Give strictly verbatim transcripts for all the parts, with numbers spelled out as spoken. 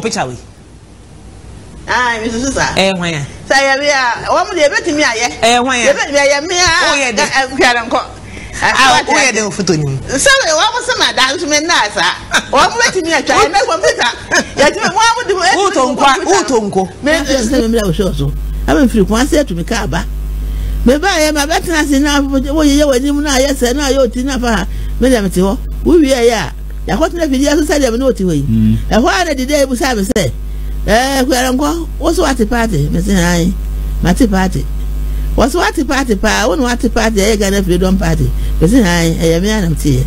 no picture we. Ah, Mister Susa. Eh, why? Say we are. What we are betting me aye. Eh, why? We betting me aye me. Oh yeah, we are on court. Ah, oh yeah, they photo ni. So what was some that we men na sa. What we betting me aye. Me computer. Ya ti me what we do. Who to nko? Who to nko? Me just me me show so. I be free kwa say to me ka ba. Me ba aye ma betting as na wo ye wani mu na aye say na aye oti na fa. Me dem ti ho. Wo wi aye a. Ya ko na video so say dem na oti we. Na ho na the day we say me say. Eh, Kuarango, what's what the party, Mister High? Matty party. What's what the party, pa? One what the party, egg and freedom party, Mister High, a man of tea.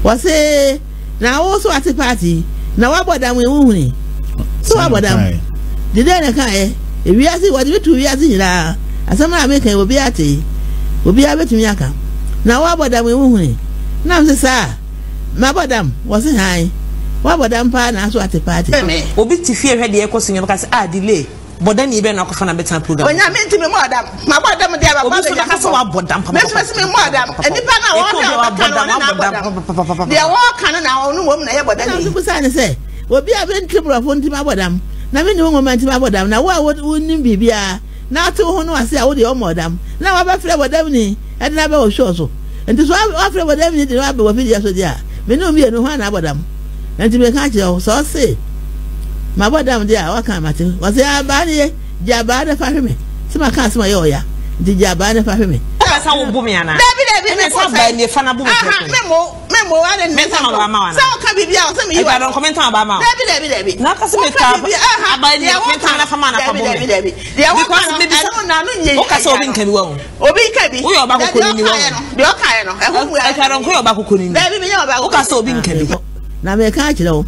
What's eh? Now, also at the party. Now, what about them? We only. So, what about them? Did I say, if we ask what you two years in la, as some American will be at tea, will be able to make them. Now, what about them? We only. Now, the sir, my madam, was it high? What about them pan as what the party? Obi Tifia had the echo singing because I delay, but then even I can better program. When I meant to be madam, my madam, they are about the castle about them. Miss me, madam, and if I want they are all cannon our own woman, but then you say, well, be a very trouble of one to my madam. Now, many women to my madam. Now, why wouldn't be a now to who I say, oh, dear madam. Now, I'm afraid of them, and never was sure so. And this one after what them did not be videos with ya. We know we are no one about them. And to be a so say, my madam, dear, what can I do? Was there a body? Jabana for me. So my cast my oya. Did Jabana for me? That's how Bumiana. Memo, memo, and Mesa Mamma. So can be out of me. I don't comment on Bama. Debbie, Debbie, not as much. I buy the one time of a man. Debbie, Debbie. There was one now. Obi Kabi, we are about the Okaino. I don't go about Kunin. Debbie, about Okaso na me ka akireo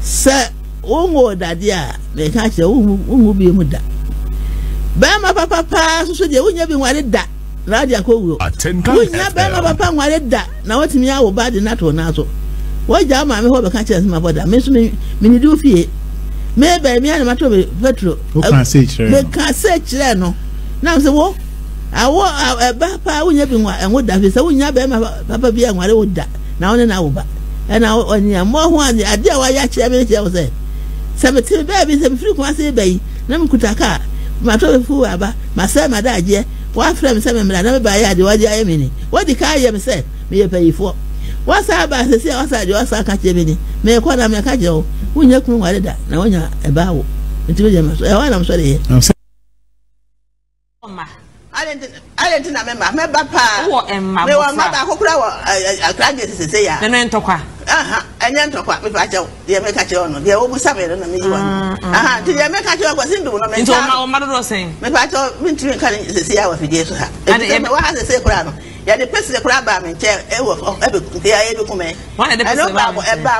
se onwo dade a me ka akireo onwo bi mu da ba ma papa pa so de wonya bi nware da na ade akowuo wonya ba ma papa nware da na watimi awo ba de na to na so woja ma me ho be ka akireo ma boda me so me ni di ofie me ba me na ma to be petro me ka se akireo no na se wo awo ba pa wonya bi nwa enwo da fe se wonya ba ma papa bi nware wo da na wona na wo ba. And now, on your more one, I dare why I say. Seventeen babies and frequency bay, no Kutaka, my total fool, my son, my dad, yeah. One from seven, I never buy the idea I mean. What the car you said, may you pay for. What's up, I say, outside your sack, Jimmy, may I call them a cajole? When you come, what that? No, you're a bow. I'm sorry. I didn't, I didn't remember. My papa, oh, and my mother, who say, and then Toka. Aha, and then Toka, if I tell the American, the old Samuel and the Miss one. Aha, to the American was in the room, and so my mother was saying, but I told me to encourage the sea of the days. And everyone has a sacred. Yet the person grab me and tell every woman. One of the people about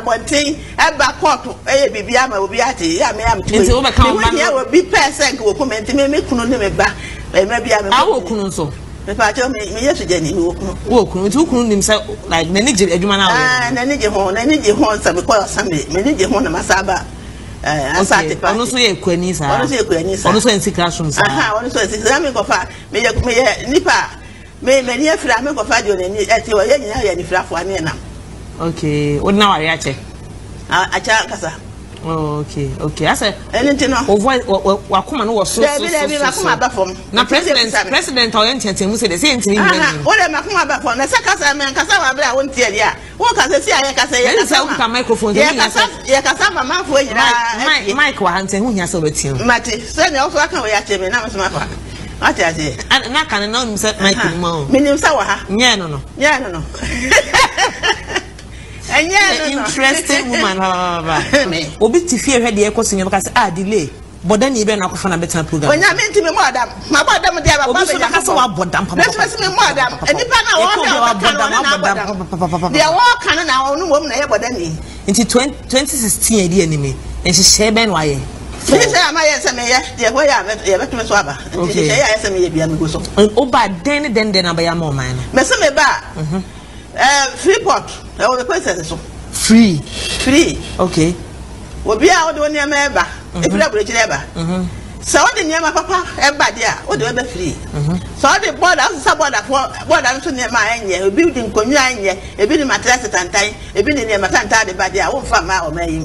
one thing, about quarter, a Bibiama will be at it. I am to overcome. I will be person who come and make me back. Maybe I will come so. If I tell me yesterday, he will come to himself like manager. And I need your horn, I need your horn, some because Sunday, manager horn, Masaba. I sat it, honestly, a queenies, honestly, a queenies, also in six classrooms. Aha, honestly, examine of her, may a nipper, may many a flam of Fadio at your young and if I want to. Okay, what now? I at it. I can't, sir. Okay, okay. I said, anything of what Wakuman was so now, President, President, or anything who said the same thing. What am I coming about for? Nasaka, I mean, Cassava, I won't tell ya. What can I say? I can say, yes, I want a microphone. Yes, I'm a man for you. Michael Hansen, who has over to you. Matty, send off work away at him, and I was my father. What is it? And I can know himself, Michael Moe. Meaning, so, yeah, no, no, yeah, no, no. And yeah, interesting woman, however. Obi Tifia had the echo singing because I delay, but then even I could find a better program. When I meant to be madam, my madam, they are about the castle about them. Let's mess me, madam, and if I want to, they are all cannon our own woman, but then into twenty sixteen, the enemy, and she said, Ben, why? Yes, I am. I am. I am. I am. I am. I am. I am. I am. I am. Uh, free pot. I will request so. Free, free. Okay. We be out on your member. If you have rich member. So all the near my papa and badia, or the other free. So all the board out support what I'm so near my end, building Konya, a building matras at Antai, a building near Matanta, the badia, or Fama or May,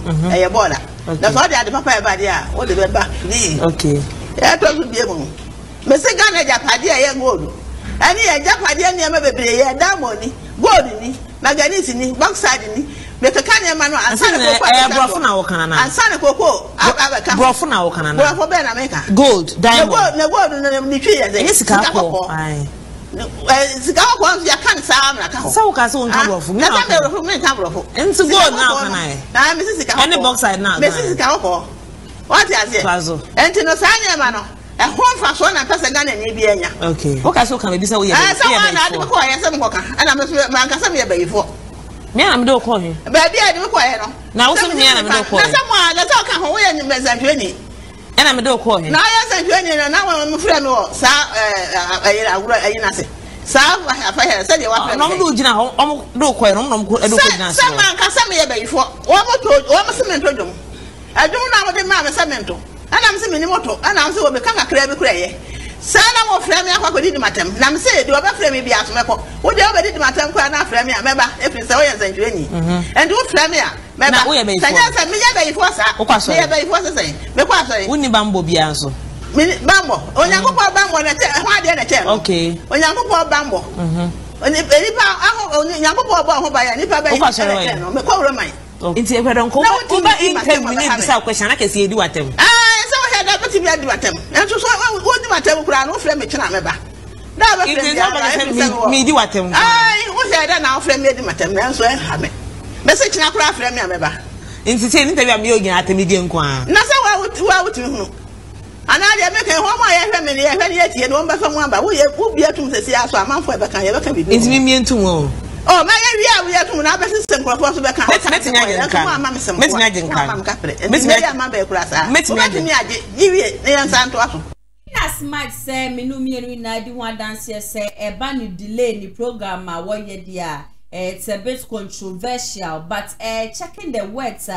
a border. That's all the other papa badia, or the back free. Okay. I told you, Mister Ganaja Padia, young woman. And here, Japadia near my baby, a damn Goldini, Maganizini, Boxadini, Metacania Mano, and Sana Coco, Brofuna Okana, for Benameka. Gold, diamond, the world, and the tree, and the Hiscapo. Scout wants your cancer, so Casson, and so gold now, and I. I'm Missus Canon Boxide now, Missus Capo. What is it? Antinosania Mano. A home for Swan and Pasagana and Ibiana. Okay. Okay, so can we be so? Yes, I do require some worker, and I must Mancasamia before. Me, I'm no coin. But I do require now some me, I'm no coin. Someone that's all come away and Miss Anthony. And I'm a dog coin. Now, yes, Anthony, and now I'm a friend or Sir, I ain't nothing. Sir, I have said you are no good now. Oh, no coin, no good. Some Mancasamia before. Almost told almost cementum. I don't know what the mamma cementum. And I'm saying, Moto, and I'm so become a crab cray. Sana will frame me up with Matam. Nam said, do ever frame me be asked, Mako? Would you ever did Matam Quana frame me? Remember, if it's always and Jenny. And do frame me up. Mamma, we are made. I just a million for us. Okay, I was the same. Because Winnie Bambo Bianzo. Bambo, when I go for Bambo, why did I tell? Okay, when I go for Bambo. When if any young boy by any papa, I don't question. I can see you do at them. And so, what do I tell Crown of Flemish? I remember. Now, me do at him. I was there now, Flemish Matam, and so I have it. Message now, craft, remember. In the same time, I'm yogi at the medium quan. Not so I would do out to whom. And I make a home, I have many, I have yet one by someone, but we will be able to see us a month for the kind of community. It's me and two more. Oh, my, we are to another system for possible. Let's make an idea. Miss Nagin, Miss Nadia, my baby class. Miss Nagin, give it the answer to us. As much say, Minumi and ninety one dancers say a ban delay in the program. My warrior dear, it's a bit controversial, but a checking the words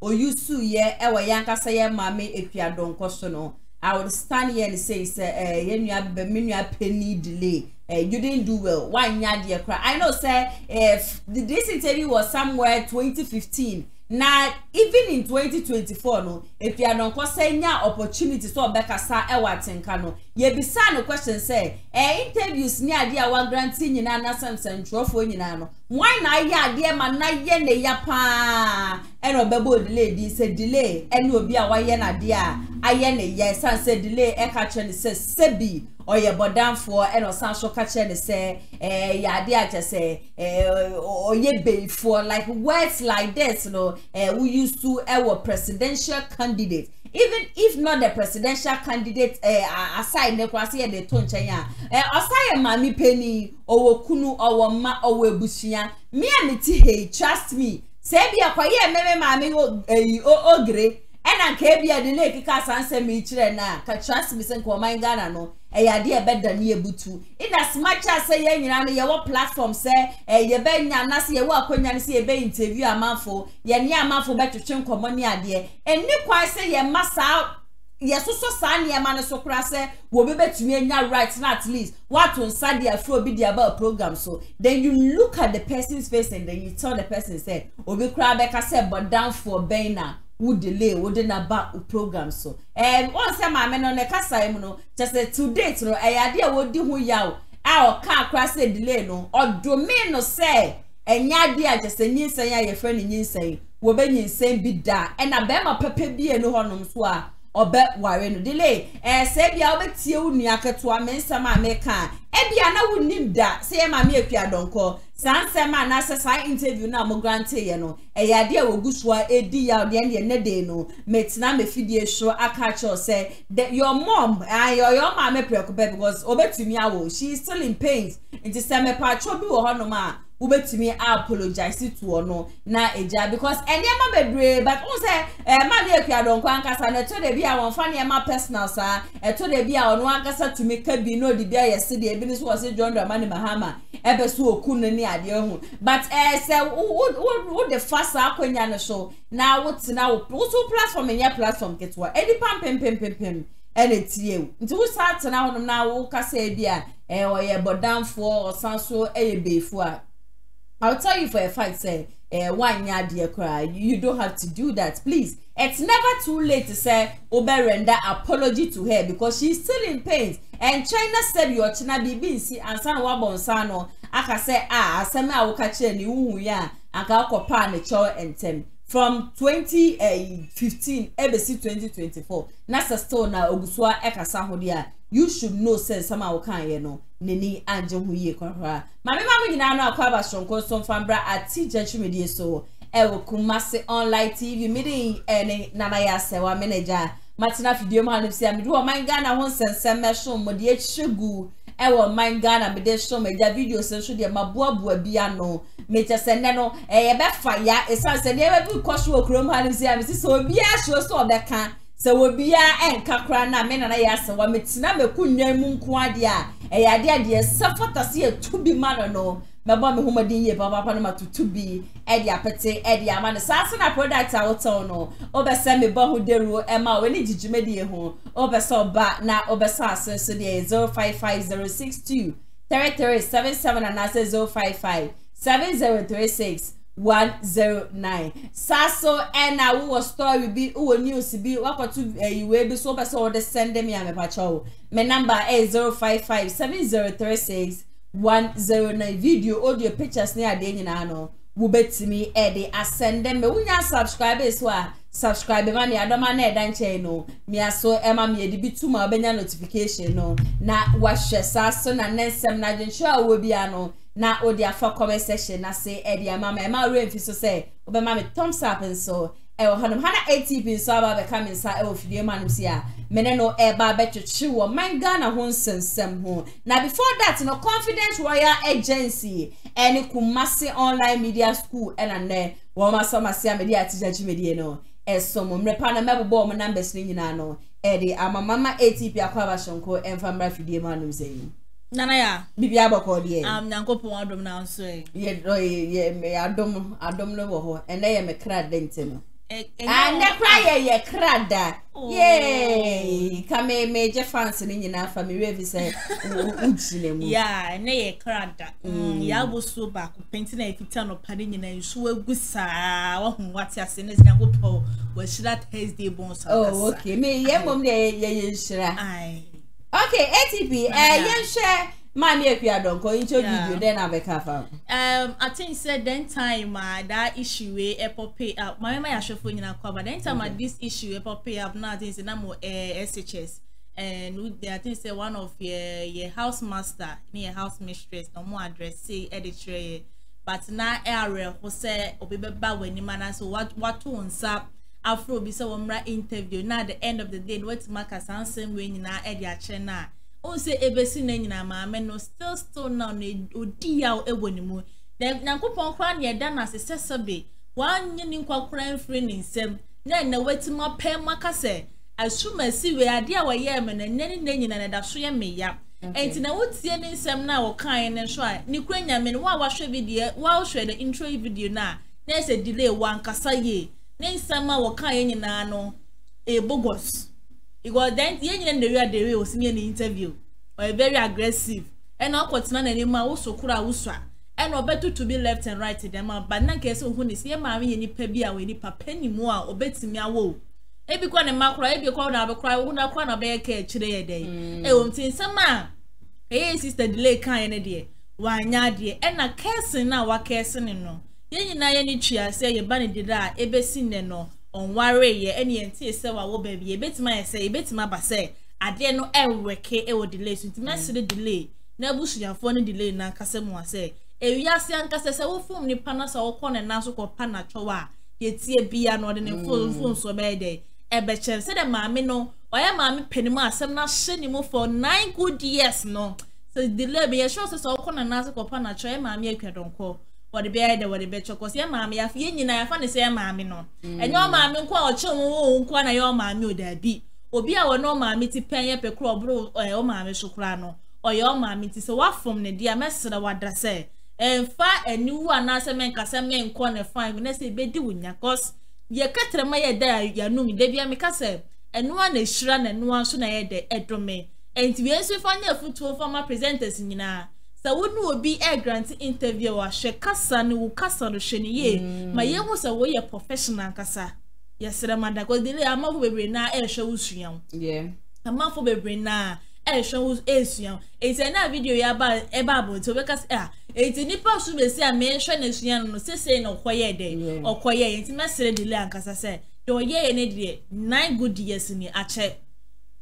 or you sue ye, our younger say, Mammy, if you are don't question. I would stand here and say, sir, you have a penny delay. Uh, you didn't do well. Why not, dear cry? I know, sir, if this interview was somewhere twenty fifteen, now even in twenty twenty-four, no, if you are not saying your opportunity, so back as I was in Kano, you be no question, say, eh, interviews near dear one grand senior and some central for you. Why not, ya dear man, not yen the yapa and a babo delay, this a delay, and will be a wayana dear. I yen a yes, and said delay, a catcher and says, Sebi. Or your bodam for and or some so catching say, eh, ya dear, just say, eh, or ye bay for like words like this, no, eh, we used to our presidential candidate. Even if not the presidential candidate, eh, aside the cross here, the Tonchaya, eh, aside Mammy Penny, or Kunu, or Ma, or Bushia, me and the hey, trust me, say be a quiet, meme, mammy, oh, ogre. And I can't be a delay because I answer me children now. Trust me, send for my Ghana no. A idea better than you too. In as much as say, you know, your platform say, a your bed, and see a walk when you see a bay interview a month for your near month for better chunk of money idea. And you quite say, you must out. Yes, so Sandy and Manaso Crasser will be better to me now, right? Not least what on Sandy Afro be the about program. So then you look at the person's face and then you tell the person, say, oh, we cry back. I said, but down for Bainer. Would delay, wouldn't about program so. And once a man on the Casaimono, just a two dates no, a idea would do who yaw. Our car crash a delay no, or domain no say, and ya dear just a new say, your friend in you say, will be in same be da, and a bema pepe be a no honum soir, or bet warren delay, and say, ya bet you nyaka to a mensa ma make her, and be an would need that, say, my milk ya don't call. Sansa man as I interview now mo grante ye no e ya de oguswa edi ya de ne ne de no metina me fidie show akacho say that your mom and your your mama preoccupy because obetumi awo she is still in pain it is me pa cho bi wo hono ma obetumi apologize to no na eja because ene ma bebre but on say eh ma de akwa don kwa nkasa na to de bia won fa na ma personal sa e to de bia ono ankasa to me ka bi no de bia yesi de bi ni so say John Dramani Mahama e be so okun ni but eh say what the first akonya no so now what now what platform in your platform get what any pam pam pam pam and it's you. Into who sat and out now, walk us a beer, or a bodam for or sanso a bay for. I'll tell you for a fact, say, eh, one yard, dear cry. You don't have to do that, please. It's never too late to say, Oba render apology to her because she's still in pain. And China said, your China B B C and San Wabon Sano. I can say, ah, I said, I will catch any who ya and Kalko Pan, a child and ten. From twenty fifteen, A B C twenty twenty-four. Nasa store na Oguswa Eka Sahodia. You should know, says somehow can you know, Nini and John Huye Conra. My mamma, you know, Quabas from Coston Fambra at T. Judge Media so. Ewo Kumasi Online T V meeting and Nanaya Sewa manager. Matina video man, if I'm doing my Ghana once and send me some modiate sugar. Ewo my Ghana, but there's so many videos and should be my bob will be a no. Major Senano, a backfire, a son, and every cost will chrome hand if I'm so be a show so that can. So we be a kakra na me na na ya so wa metina me kunwan mu nkoa de a e ya de ade safata se to bi man no me ba me homadin ye papa papa no matutu bi e de apete e de ama ne saase na product a woton no obese me ba ho deru e ma we ni jijime de ho obese oba na obese asen so de zero five five zero six two three three seven seven and ase zero five five seven zero three six one zero nine sasso and I will story be who news be what to a you will be so best order send them ya me pacho my number is zero five five seven zero three six one zero nine video audio pictures near the inano will bet to me eddie I send them when you subscribe is why subscribe money I don't man and channel me I saw Emma me the bit to my notification no now watch your sasso and then some night and sure will be ano na odia for comment section na say edia mama e ma re so say obe mama thumbs up and so e wo hanum hana eighty so aba be come inside e wo fidie manum si a meneno e ba be twetwe wo man Ghana ho nsensem ho na before that no Confidence Royal Agency ene Kumasi Online Media School ena ne wo ma so masia media teacher chimedie no e so mo mrepa na mebbo mo numbers ni nyina no e de ama mama eighty akwa ba shonko emfa mra fidie manum sei Nana ya bibi aboko de am nyankopon adom na so e ye ye me adom adom no wo ho ene ye me kra dentim e ene kra ye ye kra da ye ka me me je fans ni nyina fa me rev say ujine mu ya ene ye kra da ya bo so ba ko penti na efita no pa ni nyina nso agusa wo ho wati ase ne nyankopon we shira Thursday bonsa oh okay me ye mom de ye ye shira ai okay, A T P, uh, you share my milk, you don't go into video, then I'll be careful. Um, I think said then time, uh, that issue, a pop pay up. My mama, I should phone in a cover. Then time, at this issue, a pop pay up, now there's a number S H S. And I think say one of your, your house master, near house mistress, no more address, say, editor, but now area who say, or be bad when you man, so what, what to unsap. Afro be so one right interview now at the end of the day what's Marcus and same way in our area channel. Oh, say a basin in our mamma, still still now need Odia or Ebonimu. Then Nankupon Kwan, you're done as a sesame. One union called crime friend in Sem. Then the wet to my pen Marcase. As soon as see where I dear were yemen and then in the end of Suya me yap. And in a wood sending some now kind and shy. Nukrania men while watch a video while share the intro video now. There's a delay one Casa ye. Then summer will kind in no a bogus. It was then the end the real day was near the interview, or very aggressive, and all what's none any more so could usra, and or better to be left and right to them, but not guess who is near Mammy any pebby away any penny more or bets me a woe. Every one and macro, every corner of a cry would not want a bear care today a day. A won't in summer. Hey, sister, delay kind a dear. Why, dear, and a cassin now, a cassin in no. Yen na yen tria say ye bani dida ebe sinne no onware ye ene enti se wa wo baby ye betima ye say betima ba say ade no enweke e wo delay so ntima se delay na busuafo no delay na kasemu ase ewiase ankase se wo fom ni pana sa wo kone na so ko pana twa ye tie bia no de ne fom fom so be dey ebe che se de maami no oya maami penemu asem na hye ni mo for nine good years no so delay be ye sure se so kone na so ko pana twa maami akwadonko what the bear there were the better cause your mammy have yen and I found the same mammy no. And your mammy call chum won't quana your mammy there be. Or be our no mammy to pay up a crop bro or your mammy shukrano or your mammy to so what from the dear master what that say. And far a new one answer men casam men corner fine when I say be doing your cause. Ye catrama there, ya know me, Debbie, I make a say. and one is shran and one soon I the edrome. And to be as if I never to former presenters in na. So wouldn't will be a grant interviewer, she Cassan who Cassan Shiny ye. My young was away a professional Cassa. Yes, sir, Amanda, because the amount of baby now air shows you. Yeah, a month of baby now air shows is young. It's another video about a babble to work us air. It's a nipple should be say a mention is young, no saying or quiet day or quiet. It's not said the land, as I said. Do ye and idiot nine good years in the archer.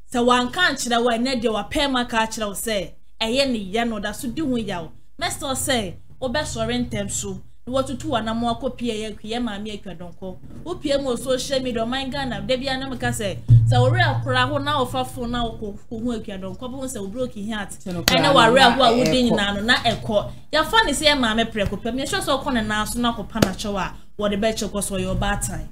So one can't that one net your perma catcher will say, a yenny yan or that should do with you. Master say, or best or rent them so. What to two and a more copy a yama make your donko. O P M O social media mind gun of Debbie and Macase. So real crowd now for for now who work your donko once a broken heart. And our real what would be nano not a court. Your funny say, Mamma Preco, me sure so con and now so now panachoa. What the bet was for your bad time.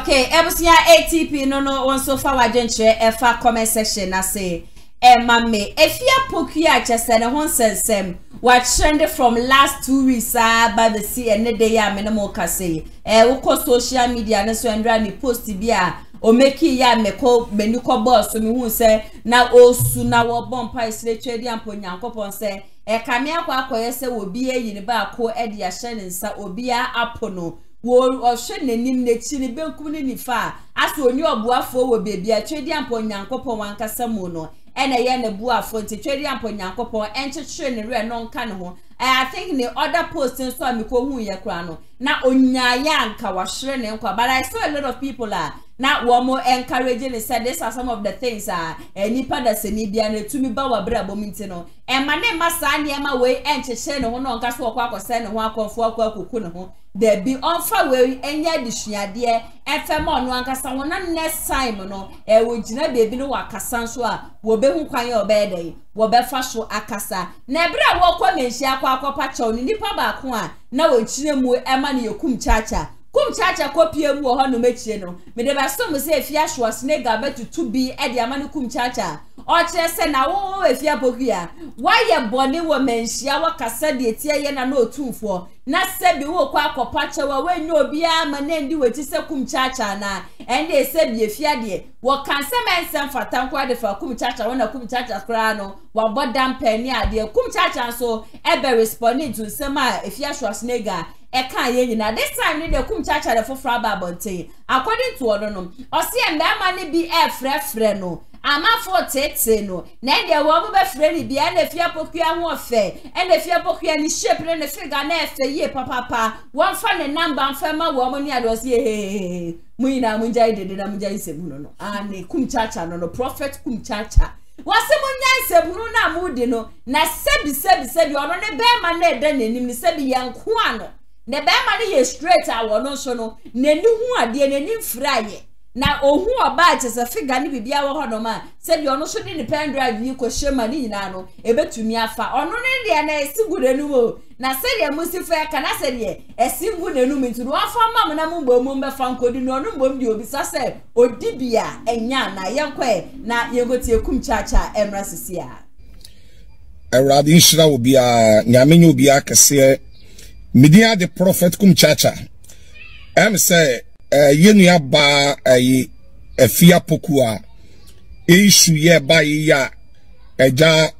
Okay, everything A T P no no one so far I didn't share a far comment section. I say, eh, mammy, if you poke you at just and a one sense, um, what trended from last two weeks uh, by the sea and the day I'm in a more say, eh, who call social media and so and randy post T B R or make ya me call menuko boss to me who say now oh soon our bomb price later the amponia copon say. Eh, come here, Quacoyese will be a unibar co Edia Shannon, so obia apono. Wall or shunning him the chili bill far. As when you are buafo will be a trade yampon yankopo one casamono, and a yen a buafo to trade yampon yankopo, and to train a rare non canoe. I think the other posting saw me call who ya crano. Now onya yanka was shredding, but I saw a lot of people are now one more encouraging and said, these are some of the things are a nipper that's a nibian to me bower brabo mintino. And my name must sign my way and to send a one on Caswalk or send a one call for Kukuno. There be on far way and yet this year, dear, and Famon Wankasa, one next Simon, and would not be below a Cassansua, will be who can your bed day, will be fast for a Cassa. Nebra walk on and share Quaco Patron in the Paba Quan, now it's Nemo Emmanuel Cum Chacha. Cum Chacha copy a war no mechino. May the Bastom say if Yash was nega better to be at the Amanu Cum Chacha. Or chess and now if Yabogia. Why your bonny woman, she our Cassadi, Tiana no two for. Na sebi wo kwa kwa pacha wa we nyo biya manendi we tise kumchacha na ende sebi ye fiadye wakansema ensem fatankwa adefa kumchacha wana kumchacha kurano wabodampe ni adye kumchacha so ebe respondi tunsema ifia Schwarzenegger eka yenye na this time ni de kumchacha defo fraba bonte according to onono osi embe ama ni bi e fre fre no ama forty no na ende wo mu be fre ni bi ene fia pokua ho fe ene fia pokua ni shape ne figa na efe ye papa pa one fa ne number mfema wo mo ni adosi eh mu na mu njai dede na mu njai sebu no no ane kumchacha no no prophet kumchacha wasimu nyanse bunu na mudi no na sebi sebi sebi ono ne be ma na ede ne nim ni sebi yanko ano ne be ma ni ye straight awo no so no ne ni hu ade ne ni fraye na ohu oba chese figa ni bibia wo hono ma sebi ono so ni ne pen drive ni ko shema ni nyina no ebetumi afa ono ne de na esigure nu o na sebi musifa ka na sebi esigu ne nu mintu wo afa ma na mbo mbo mbe fa nkodi no no mbo mbi obisa se odibia enya na yenkwe na yegotie kumchacha emra sisia erade ishira obi a nyamenye obi a kese media the prophet kumchacha em say yenu ya ba afia pokua isu ye ba ya eja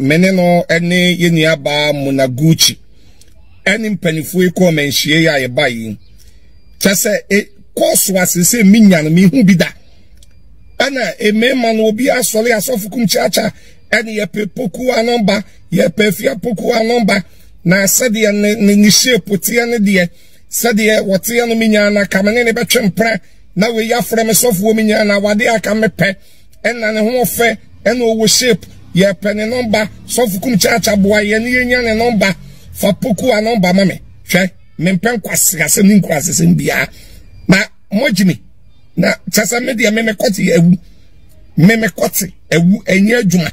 meneno ene yenu ya ba munaguchi eni mpenifo iko menhie ya yeba yi chese e koso asese minyan mi hu bida ana emema no obi asole asofu kumchacha eni ye pepoku anamba ye pefia poku anamba na sede ne ni shape tie ne de sede wote no minyan na kamene ne betwempre na we ya frem sofu minyan na wade aka mepe enna ne ho fe ena owo shape ye pene number sofu kumchacha boye ne yenya ne number fa poku anamba mame hwe mempen kwasirase ni kwasese mbia na mojimi na chasa media meme kwati ewu meme kwati ewu enye adwuma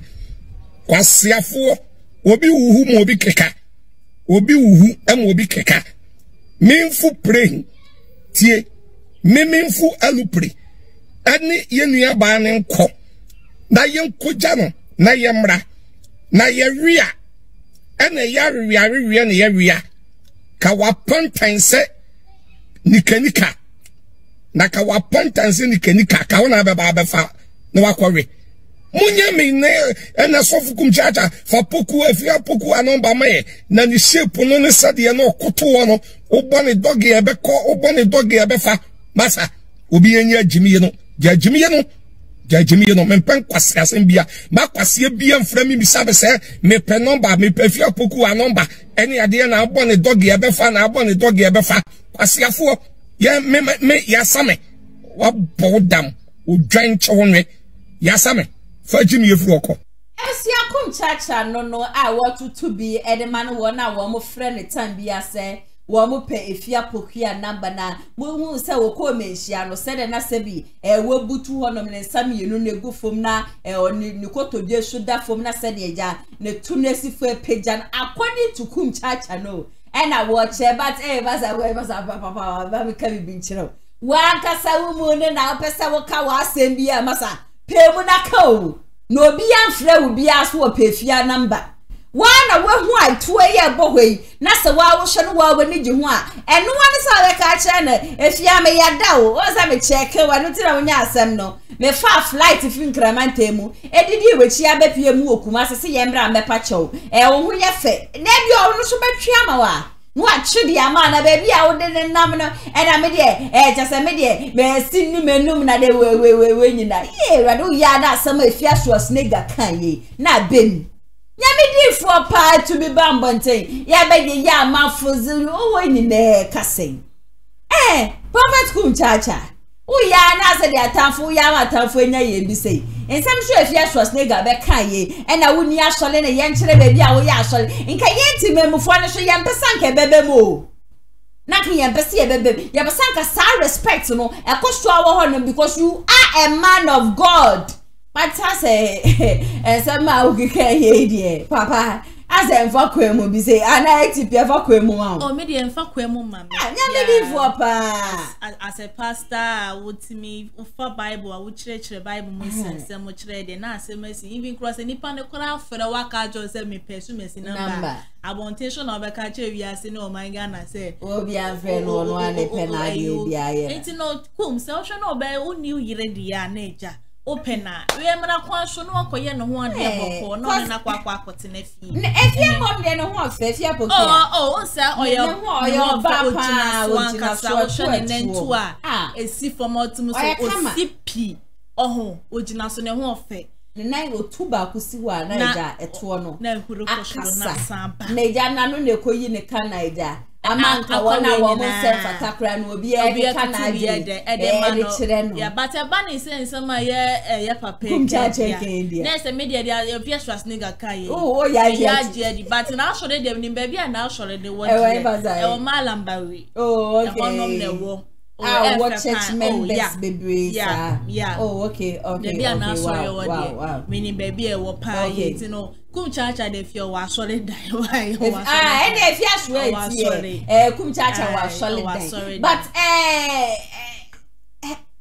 kwasiafo obi wuhu mo obi keka obi wuhu em obi keka menfu pray tie memenfu alupre ani yenua ba ne nko na yenkoja no na yemra na yeria ene yari yari yari yari ka wapantanse nikenika na ka wapantanse nikenika ka wona beba befa na wakware munya me na na sofu kumchacha fa poku afia poku anomba maye na ni shape no ne sade na okoto wono obone doge ebeko obone doge ebefa masa obi enya jimiye no ja jimiye no ja jimiye no mempan kwase asembia ma kwase bia mfra mi bisabe se me pe number me pe afia poku anomba eni ade na obone doge ebefa na obone doge ebefa kwase afo ya me me ya same wa bodam o dwan chewonwe ya same Fajimi Yefroko. Esi akum chacha no no a watu to be Edman wana wamu friend tambia se wamu pe ifia pokia namba na mumu se woko menshiano sede na sebi e webutu hono mnesami yinu negu fomna e oni nikoto die shuda fomna sede eja ne tunesi fwe pejan according to kum chacha no ena wache but eh baza we baza papa babi kabi binchiro wankasa umune na upesa waka wa sembia masa Pemunako, no be unfrey will be asked for Pefia number. One a one white, two a year boy, Nasa Wawshan Wawa need you one, and no one is all a catcher. If ya may ya dow, was I may check her, I don't know Yasamno. Me far flight if you cramantemu, and did you which ya bet you mook, must see Embra Mepacho, and who ya fit. Name your own super triamawa. What should the amana baby? I would then nominal and I made it just a media. May see new men, no, they were winning that. Yeah, I do yada some if yes was nigger can ye not been. Yammy for a pie to be bambante. Yabby ya mouthful winning there, cussing. Eh, Prophet Kum Chacha. Oh, ya na said their time for Yama time for ye be say. And some sure if yes was nigger back can ye, and I wouldn't yash all in a young children baby. I will yash all in Kayeti memo for a young person, baby mo. Naki and Bessie, baby, Yabasanka, sir, respect, no, and cost to our honor because you are a man of God. But I say, and somehow you can't hear, Papa. As I am for Quemo, be say, and I acted for Quemo, or maybe and for Quemo, mamma. As a pastor, I would to me for Bible, I would church the Bible, Miss, so much ready, and I say, Mercy, even cross any panda crowd for the work I just sent me pursuing number. I want tension of a catcher, we are saying, oh my God, I say, oh, we are very one, one, a pen, I do, yeah, it's not come, so shall not bear who knew you ready, nature. Opener, we are not quite sure no one day or not in a quack quack or ten if you are more than a horse, if you are oh, sir, or your papa one castle and then two are a sea for more to sippy. Oh, would you not so no fair? The night will two back who see one, neither a torno, never could not sample. Neither none of the Canada. A man can one hour myself a capran will be a beer can I be a man. Yeah, but a bunny sends some my year papa. Yes, a media, your fierce was nigger kai. Oh, yeah, yeah, but now shall they them baby and now shall they want malambawi. Oh, okay. Ah, what church men best baby? Yeah, yeah. Oh, okay, okay. Wow, meaning baby, I will pay you know. Kum Chacha de fio wa solid die wa ah and if yes we eh Kum Chacha wa solid but eh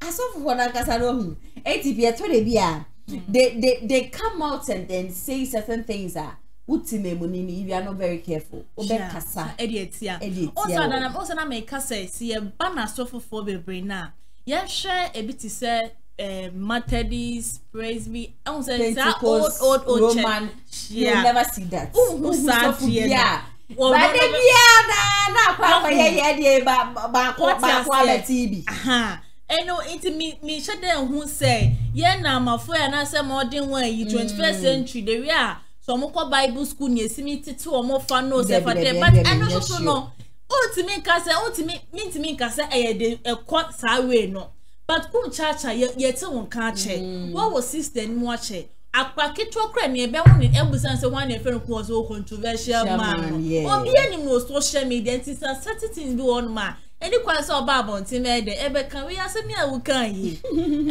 as of what I can no atp to dey bia they they they come out and then say certain things are utime munini if you are not very careful obekasa ediatia also na also na make say see ba na so for bebre na yan share a bit say Uh, Methodist, praise me. I was saying that old, old, old Roman. Yeah. You'll never see that. Ooh, who's that? Yeah. But then yeah, na na kwa kwa yeah yeah ba ba ba kwa la T V. Aha. Eno inti mi mi shade who say yeah na mafo ya na say modern way you twenty-first century the way so mo kwa Bible school ni si mi titi o mo fa no say for there but I no so no. O ti mi ka say o ti mi mi ti mi ka say e dey e kwa sa we no. But Kum Chacha, yet on Kache. What was sister and watcher? A packet to a crime, a baron in Embusans, one a friend was all controversial man. Or be any most social media, since a certain thing do on man. And you quite saw Babon, Timmy, the Eber can we ask me? I will can ye.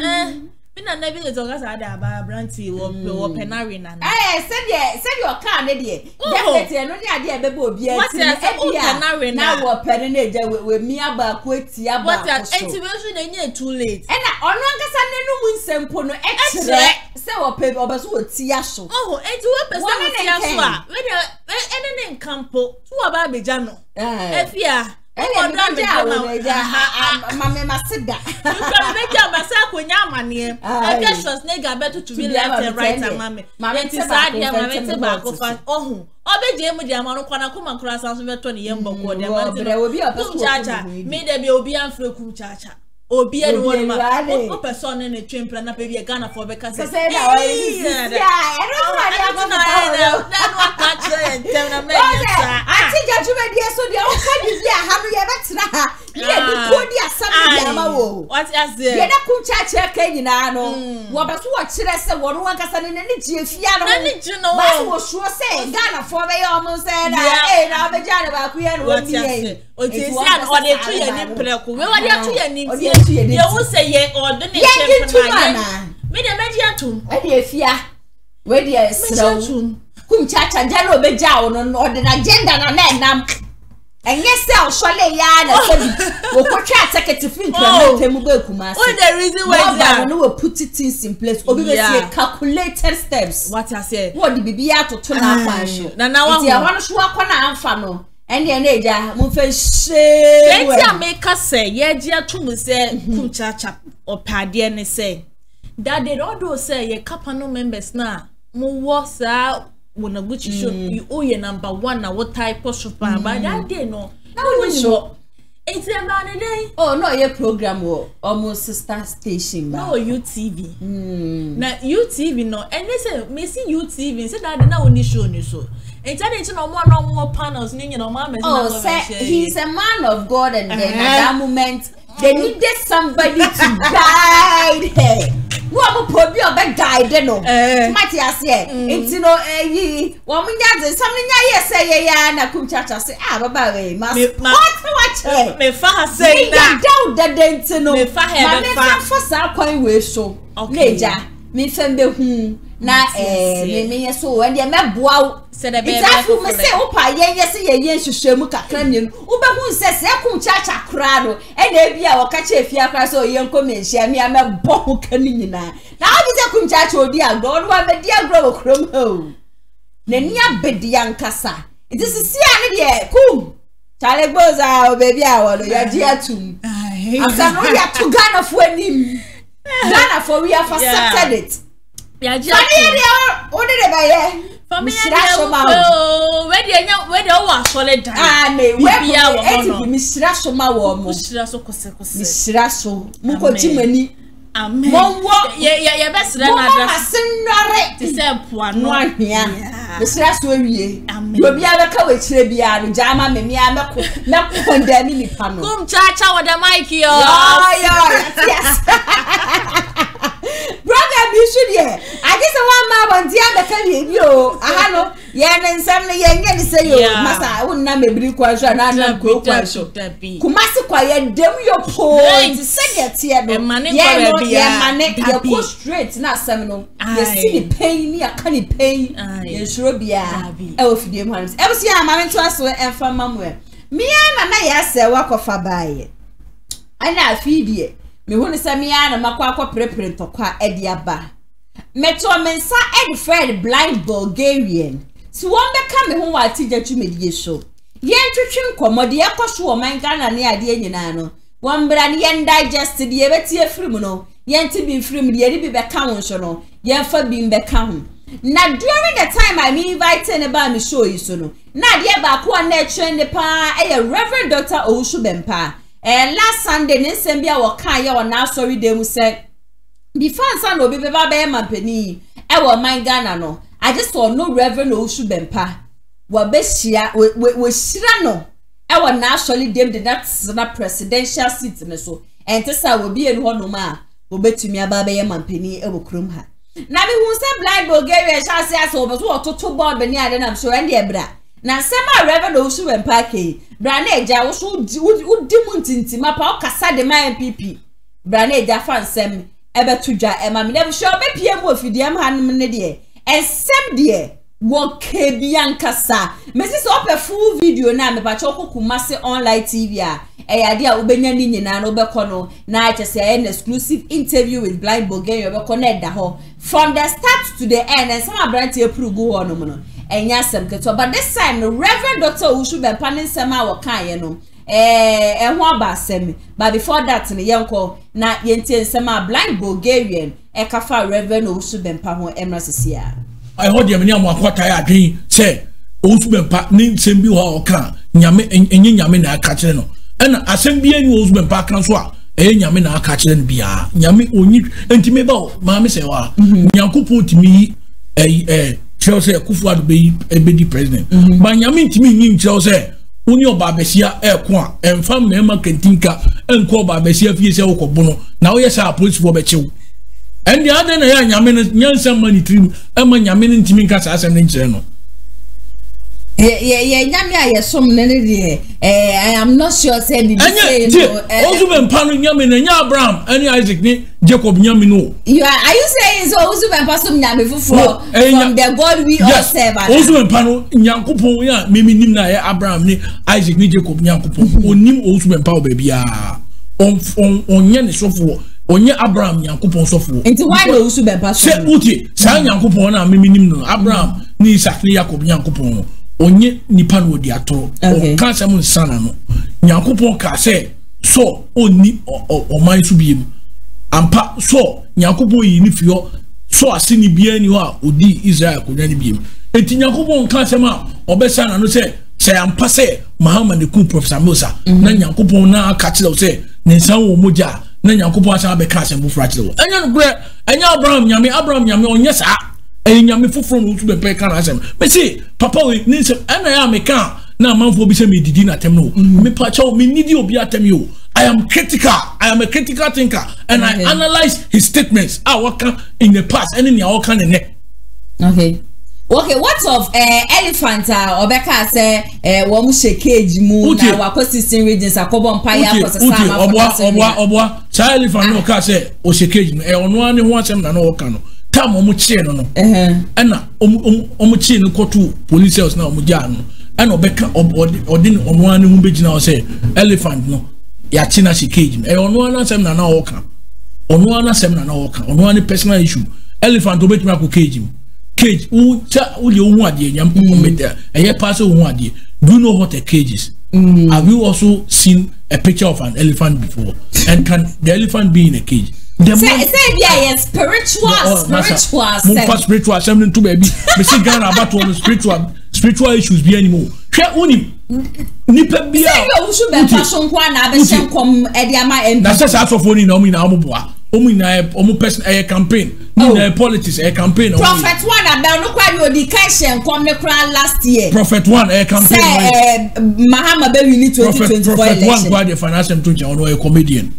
Eh, when I never did a gather by a brandy or penarina. Eh, send ye, send your car, lady. Oh, I know the idea, Bebo, yes, penarina or peninaja with me about quick, ya, but at exhibition and yet too late. And on one Sunday, no wind sempono, extra, so a paper of us would see us. Oh, and two up as one and a campo, two about Bijano. Eh, yeah. I Obi and one man, person in a train plan up a gun for because they said, I you will say, yeah, or the name made a media tomb. I dear fear. Where dear soon. Whom Chacha Jello Bejown on an agenda and an and yes, thou shall lay yard or chat second to think about him. All the reason why I will put it in place or be calculated steps. What I said, what did be out to turn up my shoe? Now I want to walk on our funnel. And then they are moving. Let's make us say, yeah, dear, to say, Kucha or Padian say that they don't do say a couple no members now. More was out when a good show you owe your number one. Now, what type of shop by that day? No, no, we show it's about a day. Oh, no, your program will almost star station. No, U T V. Now, U T V, no, and they say, missing U T V said that now only show you so. Oh, sir, he's a man of God, and then uh -huh. at that moment they needed somebody to guide her. Who am I probably a bad guide? No, Matthias, yeah, it's no, eh, woman, yes, something I say, yeah, and I could chat. I say, ah, Baba, my father, my father, say, I doubt that they know if I have a father for some coin with so. Okay, ja, me send the whom. Na eh me me so and dem boa se de be na ko se opa ye ye se ye ye hwehwemu kakra mienu wo be hu se se ku chacha kra do e na bia wo ka che afia kra so ye nko me hia me am bo ho kan nyina na obi se ku chacha odi agro wo be di agro wo krom ho na ni abedi ankasa it is see an de ku chale gboza o be bia wo do ya di atum after no ya to Ghana for anim Ghana for we have accepted it. Yeah, just family, where they are, where they are solid. Ah, me, where they are, where brother, you should hear. I just want my one dear the family. Yo, I hello. Yeah, then some young lady say, yo, Massa, I wouldn't have a brick or shall I not go to shop that be. Kumasi quiet, damn your point. Say it here, the money, yeah, yeah, my neck, your poor straight, not seminal. I see the pain, me, I can't pay. You should be a elf, dear ones. Ever see, I'm married to us and from Mamma. Me and I asked a walk off a buy. And I feed ye. Me wonu se me ana makwakwa prepare tokwa edi aba meto me nsa edi friend blind Bulgarian si won be ka me ho wa tija twumedie so ye ntwetwe nkomode ye koso o man Ghana ne ade nyina no won bra ne ye digest de ye betie frim no ye nti bi frim de ye bi be ka won so no ye fa bi be ka ho na during the time I me invite ne ba me show yi so no na de ba ko na etwe ne pa e Rev. Doctor Owusu Bempeh. Eh, last Sunday, Nessembia or Kaya or now sorry, they will say, the fans are no be my penny. I will mind Ghana no. I just saw no Reverend Owusu Bempeh. Wabeshia, we shira no. I will now surely them the next presidential seat in the so. And this I will be in one no ma. Will bet to me a baby and penny, I will crum her. Now we will say blind Bulgarian shall say us over to two board Benia, then I'm sure and the bra. Na sema Reverend Owusu Bempeh ke braneja wo so udi muntintima pa o kasa de man M P P braneja fa nsem ebetudwa e ma me nebu show be piem ofidi am hanum ne de ensem de wo ke bian kasa me sisi o pe full video na me ba chokokumase online T V a e ya de a obenya ni nyina no be kono na achese an exclusive interview with blind Bulgarian be connect da ho from the start to the end and some branch approve go ho no mo no. And yes, but this time, Reverend Doctor Owusu Bempeh, Sama, or Kayano, eh eh ho abasem but before that ne yenko na yentie nsema blind Bulgarian e ka fa Rev. Owusu Bempeh ho emrasisi ya I hold yam ni amakwata ya adwen se Owusu Bempeh ni nsem bi ho oka nyame enye nyame na aka kire no na asem bi enye Owusu Bempeh kan so a enye nyame na aka kire no bia nyame onyi entime ba o ma me se wa nyankopon timi eh eh Chelsea Kufuor be be president ba nyame ntimi nyi Chelsea unio babesia e kwa emfa mema kentinka enko babesia fie se okobono na wo yesa police wo bechew endi ade na ya nyame nyansam manitrim ema nyame ntimi nka sasem ne nkire no ye ye ye nyame ayesom ne ne de eh I am not sure say the say no Owusu Bempeh no nyame na nya Abraham ani Isaac ni Jacob nyame no you are are you saying so Owusu Bempeh som nyame foforo from the God we all serve Owusu Bempeh no nyankopon ya meme nim na ya Abraham ni Isaac ni Jacob nyankopon onim Owusu Bempeh o babia on onye ne sofo onye Abraham nyankopon sofo enti why Owusu Bempeh so say uti sa nyankopon na meme nim no Abraham ni Isaac ni Jacob nyankopon onye nipa no di ato o kan se mun sana no nyankopon ka se so oni oman su biem ampa so nyankopon yi ni fio so asini bia ni wa odi Israel ko nyane biem enti nyankopon kan se ma obesana no se se ampa se Muhammad ku professor Musa na nyankopon na aka kire se ne nsan wo moja na nyankopon asa be kan se bu fra kire wo anya no gre anya Abraham nyame Abraham nyame onye sa enyame foforo no tube pe kan asem me si papa we ni se ana ya me kan na manfo bi se me didi na tem no me pa cha o me nidi obi atem yo I am critical I am a critical thinker and okay. I analyze his statements ah what can in the past and in all kind in it okay okay what of uh, elephant uh, obeka say uh, wo mu shekage mu na wa consistent regions akobon paya for the sama obwa obwa obwa cha elephant no ka say o shekage no e ono ani ho asem na no ka no tam omu chie no no ena omu omu chie no kotu police na omu ja no ena obeka odin onu ani hu begina o say elephant no ya china shikage e onu ana sem na na oka onu ana sem na na oka onu ani personal issue elephant obetuma ko cage cage u cha u le hu ade nyam ko meda e ye pass hu ade do you know what a cage is mm. Have you also seen a picture of an elephant before and can the elephant be in a cage? Say, say, yeah, yeah, spiritual, no, oh, spiritual, spiritual, spiritual, something to baby. We see Ghana about one spiritual, spiritual issues be anymore. Share only. Nipe be out. We should be passion kwa na be shem kom ediama and. That's just half of only na omi na omo boa. Omi na omo person a campaign. Ni na politics a campaign. Prophet one abel no kwa yo di kai shem kom ne kura last year. Prophet one a campaign. Say Mahama be we need twenty twenty-four election. Prophet one kwa the finance them to join a comedian.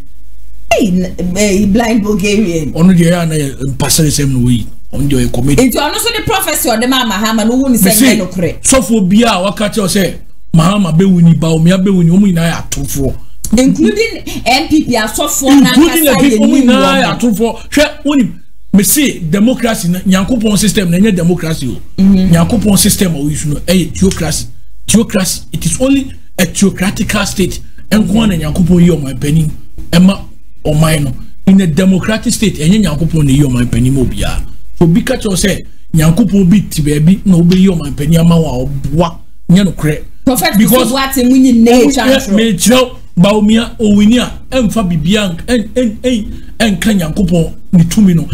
Hey, blind Bulgarian. Onu dey na pass the same way. Onu dey comedy. It ono so the professor the mama Mahama no won say no kre. So for bia wa ka tell say Mahama be woni ba o me be woni o mu na atofo. Including M P P asofo na ka say o mu na atofo. Hwe woni me say democracy nyankopon system na nya democracy o. Nyankopon system o use no eh theocracy. Theocracy it is only a theocratical state. Enko na nyankopon yi o my penny. Emma or mine in a democratic state and nyankopon ne yo man pani mo bia so bi ka cho say nyankopon bi ti baby na obi yo man pani ama wa oboa nya no kre prophet because what him ni nature me jo ba o mia o wini a emfa bibia en en en kan nyankopon ni tumi no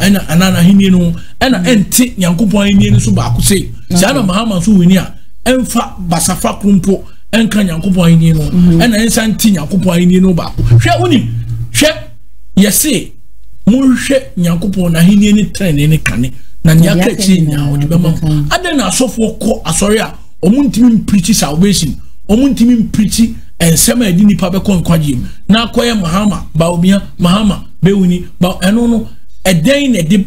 ana ana hini no ana enti nyankopon ani ni so ba ko say sha na Mahama so wini a emfa basafa kumpo en kan yakopon ni no na ensan ti yakopon ni no ba hwe oni hwe yesi mo hwe yakopon na hini ni trene ni kane na nyaka chi nya odi bema ada na asofo ko asori a omuntimi preach salvation omuntimi preach ensema edi ni pa be kon kwaje na koye Mahama ba obia Mahama be wini ba eno no eden na de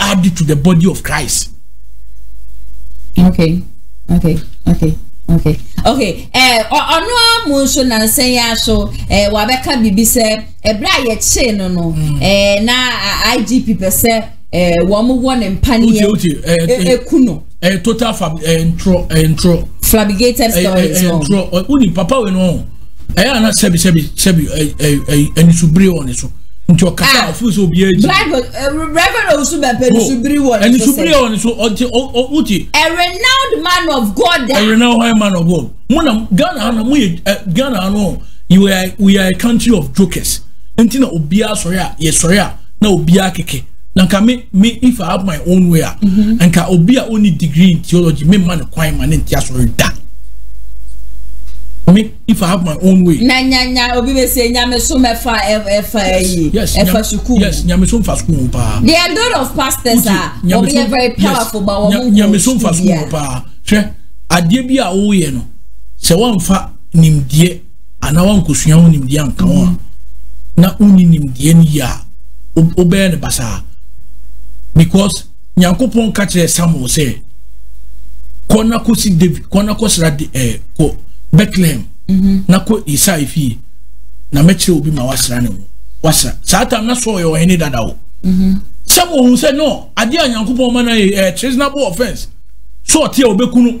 add to the body of Christ. Okay okay okay okay okay eh ono amu so na nsen ya so eh wabeka bibi se ebra ye che no no eh na I G P pese eh wo mo wo ne mpani e kuno eh total fab intro intro flabbigated stories intro uni papa we no eh ana sebi sebi sebi eh eh eni subrio ne so Ah, Reverend Owusu Bempeh, a renowned man of God. A renowned man of God. Ghana, you are, we are a country of jokers. Until now, Obia Soya, yes Soya, now Obia Keke. Now, me, me, if I have my own way, and can Obia only degree in theology, me man acquire my name Tiasoya. Me, if I have my own way. Na nya nya obi be say nya me so me fa fa yi. Yes, nya me so fa school pa. The endowed of pastors are obi very powerful ba wo. Nya me so fa school pa. Hwe, ade bi a wo ye no. Se wan fa nimdie ana wan kosua ho nimdie anka ho. Na uni nimdie ni ya obe ne basa. Because Nyankopon ka kire Samuel say kona kosi David, kona kosra de eh ko Bethlehem. Mm-hmm. Nako Isaifi. Na meche obi ma wasra ne wo. Wasra. Satan na so yo any dada wo. Mhm. Someone who said no, ade Nyankopon ma na eh treasonable offense. So tie obekunu.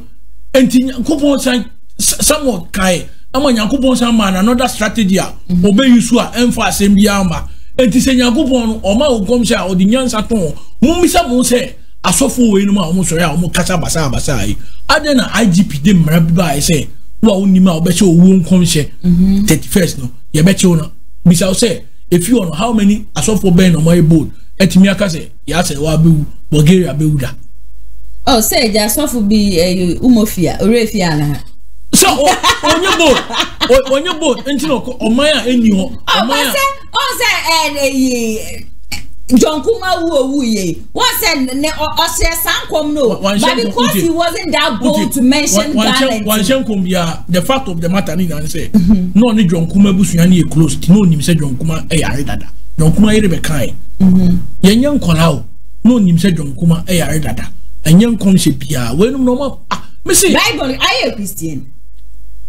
Enti Nyankopon san someone kai. Ama Nyankopon san man another strategy a obeyusu a emfa asem bia ma. Enti se Nyankopon no o ma ogom se a odi nyansa ton. Mum se mo se asofo we no ma omo so ya omo kasa basa basa yi. Ade na I G P de mra biba e se wa unima obeche owo nkom hye thirty-first no ye beche no bisa say if you know how many asofo ben no my boat etimi aka say ya say wa bewu Bulgaria bewuda oh say ja asofo bi umofia orefia na ha so onye boat onye boat ntino omaya eni ho omaya o say eh John Kuma Wuye wasn't no, but because he wasn't that bold to mention that. The fact of the matter, I say, no, ni John Kuma Busuani closed. No, him said John Kuma, eh, I read that. John Kuma, I read kind. Yan young Colao, no, him said John Kuma, eh, I read that. And young Comshipia, well, no more. Missy, Bible, I am Christian.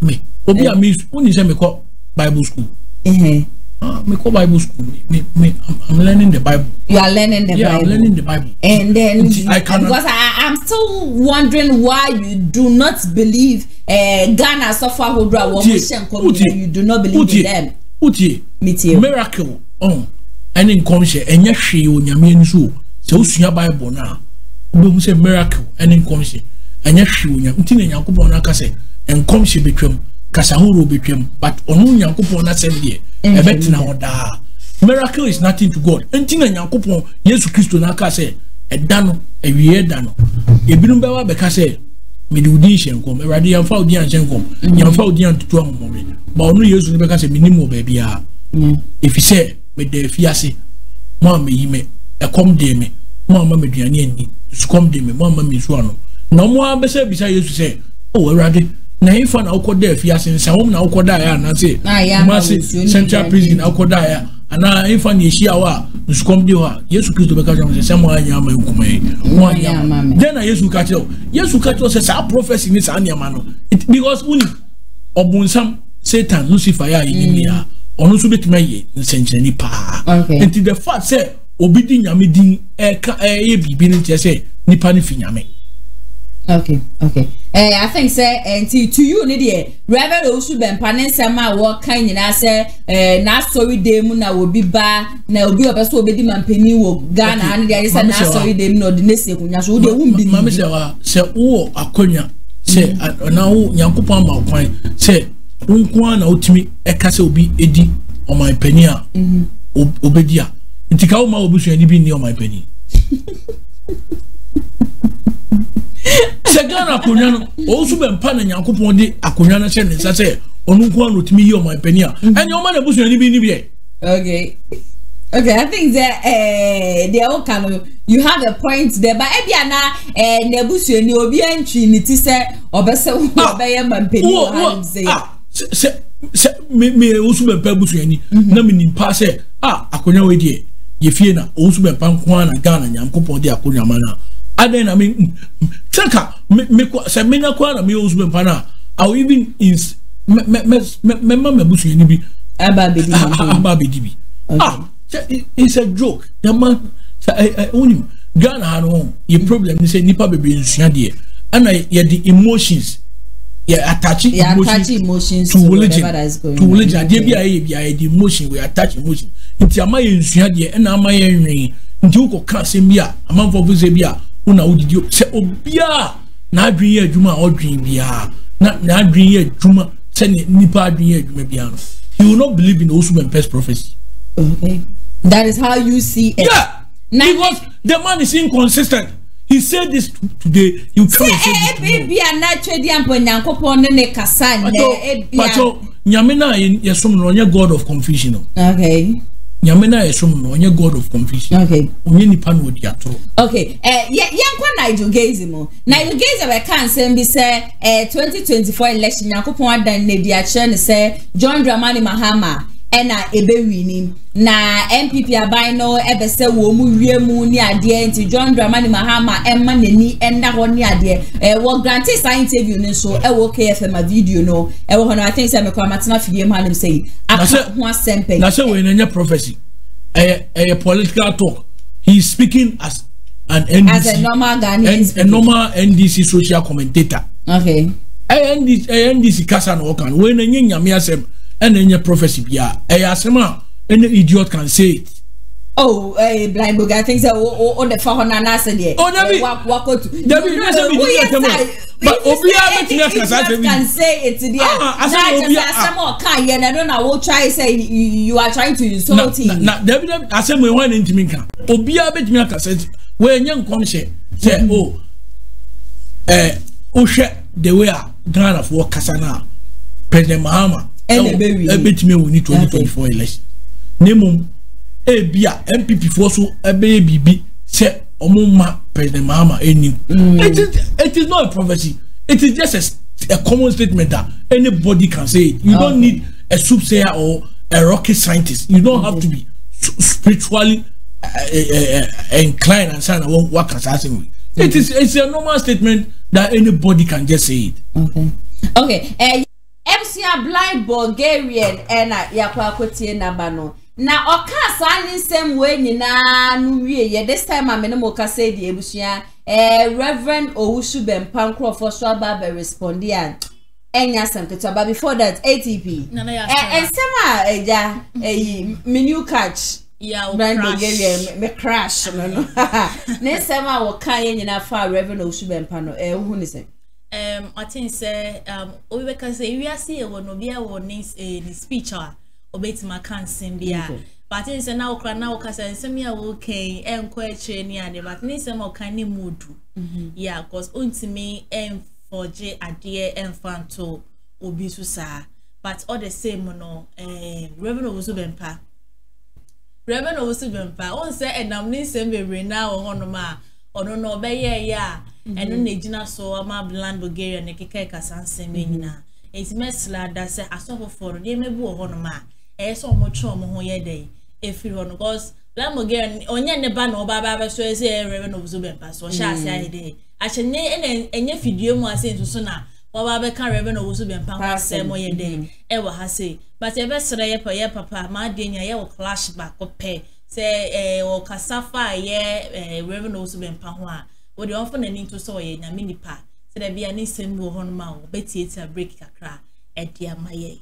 Me, Obia means only semi called Bible school. Eh. Me call Bible school. Me, me, I'm learning the Bible. You are learning the yeah, Bible. Yeah, I'm learning the Bible. And then I cannot, because I, I'm still wondering why you do not believe uh, Ghana suffer Hodra Mission community. You do not believe in them. Uti, miracle. Oh, and in commission, and yes, she on your mean zoo. So, Bible now. Don't say miracle, and in commission, and yes, she on your tin and Yakubona Cassa, and commission between Casahuru became, but onu Yakubona seventy. Miracle is nothing to God. Anything and Yakupon, yes, Christo Naka say, a dano, a weird dano. A binumba becase, Medudician come, a radiant Faudian Jenkom, Yanfaudian to twelve moment. But only use the becase minimum baby. If you say, with the fiasse, Mamma, ye may, a com de me, Mamma Mediani, scum de me, Mamma Missuano. No more beside you to say, oh, a radi. Na ifa na uko def ya sensa home na uko daya na say masi central prison na uko daya ana ifa ni hia wa nsukomde wa Yesu Kristo beka jamu sensa mo anya ma hukume mo anya mame then na Yesu ka tell Yesu ka tell say sa prophecy ni sa anya ma no because uni obunsam Satan Lucifer ya yini ya onu so betima ye nsencheni pa enti the fact say obi di nyame din e ka e bibi ni te say nipa ni fi nyame. Okay, okay. Eh, I think sir, and to you need here. Reverend Owusu Bempeh ne sema work kan nyina say eh na sorry day mu na obi ba na obi obeso obedi mampani wo Ghana and there is na sorry day no de nese kunya so de wumbi ma me say wa say wo akonya say na wo Nyankopon ma kwan say nko na otimi e ka say obi edi o my pani a obedi a ntika wo ma obusuani bi ni o my pani. Segana akunyano Owusu Bempeh na Nyankopon de akunyano che ne sase onu kwa no timi ye o man pania enye o man abusu ani bi ni bi. Okay, okay, I think that eh they all can, you have a point there, but e bia na eh nebusu ani obi antwi ni ti se obese wo obeye man pania am say se se me me Owusu Bempeh abusu ani na me nimpa se ah akunyano we die ye fie na Owusu Bempeh nko na Ghana Nyankopon de akunyano mana. I mean, I mean, Chaka, Samina Quana, me Owusu Bempeh na, I'll even in Mamma Bushi, Nibi, Ababi. Ah, it's a joke. The man, I own him. Ghana had home. Your problem is a nipper baby in Shandia, and I yet the emotions. yeah, attaching yeah, emotions, emotions to religion. That is going to religion, okay. The emotion we attach emotion. It's a my and I'm my enemy. Joko can't say me a man for Vizabia. Una would you say, oh, beer, not dream, Juma or dream beer, not dream, Juma, send it, Nipa dream, Jumabiano. You will not believe in Owusu Bempeh's prophecy. Okay, that is how you see it. Yeah, now, because the man is inconsistent. He said this today. You come and say this tomorrow. Be a natural example. Nyankopon ne kasan. Pato, nyamena yesumno onye God of confusion. Okay. Nyamena yesumno onye God of confusion. Okay. Onye nipa no di atro. Okay. Eh, yankwa Nigel Gaze mo. Nigel Gaze we kan say bi say eh twenty twenty-four election Nyankopon adan ne di atro ne say John Dramani Mahama. Ena ebe winim na M P P abino ebe se wo mu wie mu ni ade nti John Dramani Mahama emma nani enda ho ni ade e wo granted science interview ni so e wo K F M a video no e wo hono I think say me kwa matena fie mu hanim say aka ho asempe na she we nanya prophecy eh eh political talk. He is speaking as an N D C, as a normal Ghanaian, a normal N D C social commentator. Okay, eh N D C N D C kasa no kan we nanya nyame asem. And then your prophecy, yeah, any idiot can say it. Oh, eh, blind book, I think so. On the phone, and I said, yeah, oh, David, but Obia can say it to the other. I don't know what try say you are trying to insult him. David, I said, we went into Minka. Obia bet me, said, when young conscience said, oh, eh, Osha, they were grand of work, Cassana, President Mahama. A bit me we need twenty twenty-four election. Name a bia M P P for so a baby said Omuma President Mahama. It is it is not a prophecy. It is just a, a common statement that anybody can say it. You okay. Don't need a soothsayer or a rocket scientist. You don't have to be spiritually uh, uh, uh, inclined and sign what work as asking. It is it's a normal statement that anybody can just say it. Okay. Okay. Uh, M C A blind Bulgarian and I yakwa kotie na bano na oka sa ni nsem we nyina nu wiye this time amene mo ka say di ebusua eh Rev. Owusu Bempeh for so ababa respondia enya samketo but before that A T P eh nsema eja eh me new catch yeah blind Bulgarian me crash no no ne nsema wo kan ye nyina fa Rev. Owusu Bempeh no eh hu ni se Um, I think say um, we can say we are seeing one of the warnings in the speech or obeying my consent. But I think say now we can now we can say some we are okay and question yeah. But I say we can not mood. Yeah, because ultimately and for J idea and fan to obisusa. But all the same, no. Eh, Rev. Owusu Bempeh. Rev. Owusu Bempeh. On say and I'm not saying we are now on ma. Or no, but yeah, yeah. And then so I'm a blind Bulgarian, a cake, a sun, semina. It's mess lad that said, I saw for the name of one man. I saw much on my day. If you want, because blind Bulgarian, on your ban or baba, so is a Rev. Owusu Bempeh, so shall say day. I shall name any video more saying to Sona, or Baba can Rev. Owusu Bempeh, same way a day. Ever has say, but ever say, papa, my dinner, you will clash back or pay. Say, eh, or Cassafa, yeah, eh, Rev. Owusu Bempeh. What the often and into saw ye, Namini pa, so there be an instant move on mouth, Betty, it's a break a cry at dear my.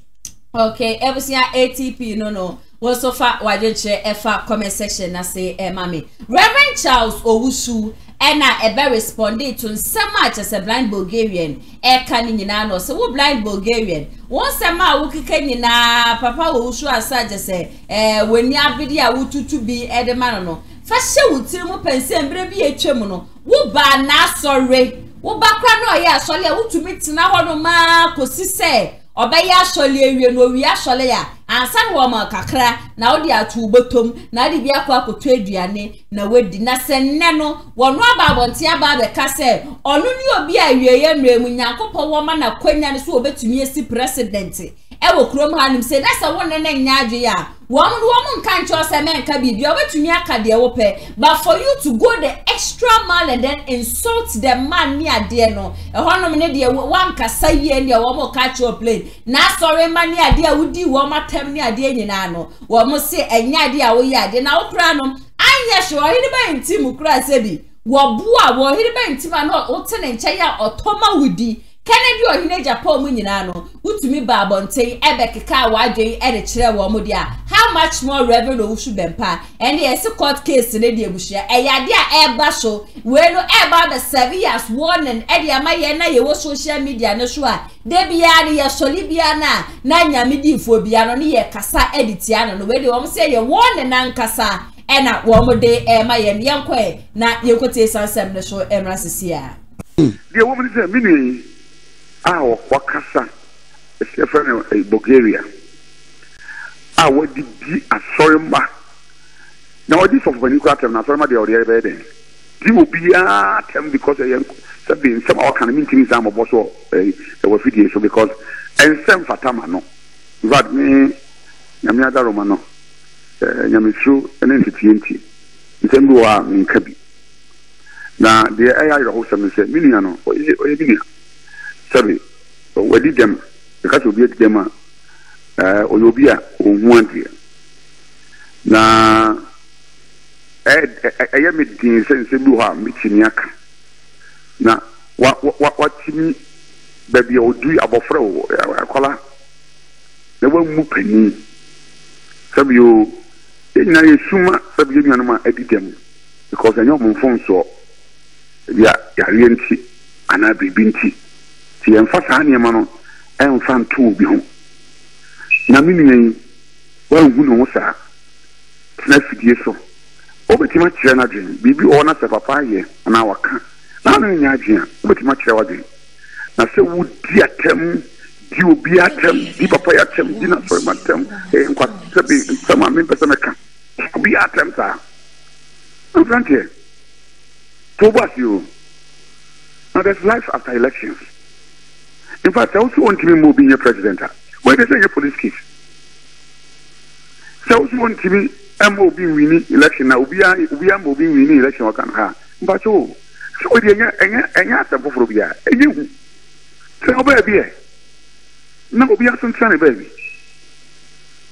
Okay, ever see A T P, no, no. Well, so far, why don't you ever comment section? I say, eh, mammy. Reverend Charles Owusu, and I ever responded to so much as a blind Bulgarian, air canning in an or so blind Bulgarian. Once a ma who can in a papa who show us such as a when you are video would to be at the man or no. Fashion would tell me and brave a terminal. Who ba na sorry? Who back no, yeah, sorry, I would to meet now on a mark, could say. Obeya shole we no we ashole ya ansan wo ma kakra na wo de atu botom na de bia kwa kwoto aduane na wadi na senne no wo no ababonte ababa ka se onu ni obi a wieye nremu Nyankopon wo ma na kwanya ne so obetumi esi president e wo krom hanim se na se wo ne na nya adwe ya wo mo wo mo nka ncho se men ka bibia obetumi aka de wo pe but for you to go the extra mile and then insult the man ni ade no e honom ne de wo anka sayie ne wo mo ka cho play na sorry man ya dia wudi wo matem ni ade nyina no wo mo se enya dia wo ya de na wo kra no anya sho hiri ba ntim kra se bi wo boa wo hiri ba ntim na wo tene nche ya otoma wudi. Kennedy or Hineja Paul Muninano, Utumi Babonte, Ebek Kawa J, Editre Womodia. How much more Rev. Owusu Bempeh? And yes, a court case in Eddie Bushia, a Yadia Ebasho, where no Eba the Savias one and Eddie Amayana, your social media, no shua, Debiania, Solibiana, Nanya Midi for Bianonia, Casa Editiano, where you almost say your one and Nancasa, and at one more day, Emma and Yanque, not Yokotasan Sam, the show, and Rassicia. The woman is a mini. Our Wakasa is a friend of Bulgaria. Our D B and Sorima. Now, this of when you got them, Sorima, they already read it. You will be at them because they are some of our kind of meetings. I'm also a video because and Sam Fatamano, Radme, Yamiada Romano, Yamitsu, and N T T. In Tembua, in Kabi. Now, the A I host and said, Million, or is it? Sorry, we did them because we did them. Uh, Olubia, Umuandia. Now, I am meeting Sensebuha, Michiniak. Now, what what what Timmy baby or do about Fro, I call her. They won't move any. Some you in a summa, some you know, I did them because I know Monfon so. Yeah, Yarianti, and I be binti. Si emfasa hani emano, emfasa ntu ubihu. Na mimi yei, wae mhunu mwosa, tinafidi yeso. Obe tima chile na jini, bibi oona sepapaye, anawaka. Na anu yini ajina, obe tima chile wa jini. Na se udia temu, diu bia temu, di papaya temu, di nasorima temu. E mkwa sebi, msama mimpe semeka. Bia temu saa. Mfrantye, tobas you. Now there's life after elections. In fact, I also want to be moving your president. Where they say your police case. So I also want to be moving winning election. Now we are moving winning election. What can happen? But so, so we are any any other people we are. You, so how about here? Now we are some kind of baby.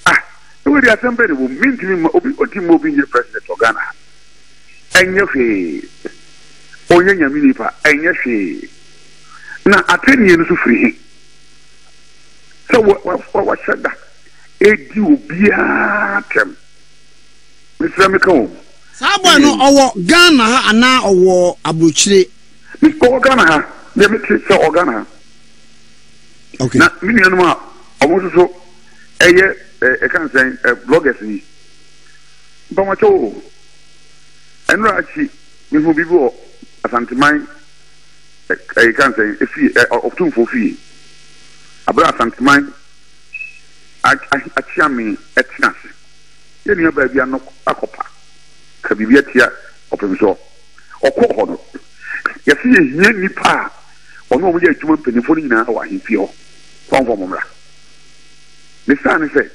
Ah, we are some people who mean to be moving or to moving your president. What can happen? Any of it. Oh, any of it. Any of it. Na ateni yenusu free. So what what what said that? Edi ubia tem. Mister Mekong. Sabo no owo Ghana ha ana owo abrochire. Miko Ghana ha. They make say Ghana ha. Okay. Na mini anuma omo so eye e kan say bloggers ni. Ba ma cho. Enra chi mi fu bibo asantiman. I can't say if he of two for fee. A brass and mine at Chami at Nasi. Then your baby are not a copper. Cabivetia of himself or cohort. Yes, he is near me pa or no way to win penny now or in fear. From Vomra. The son is said,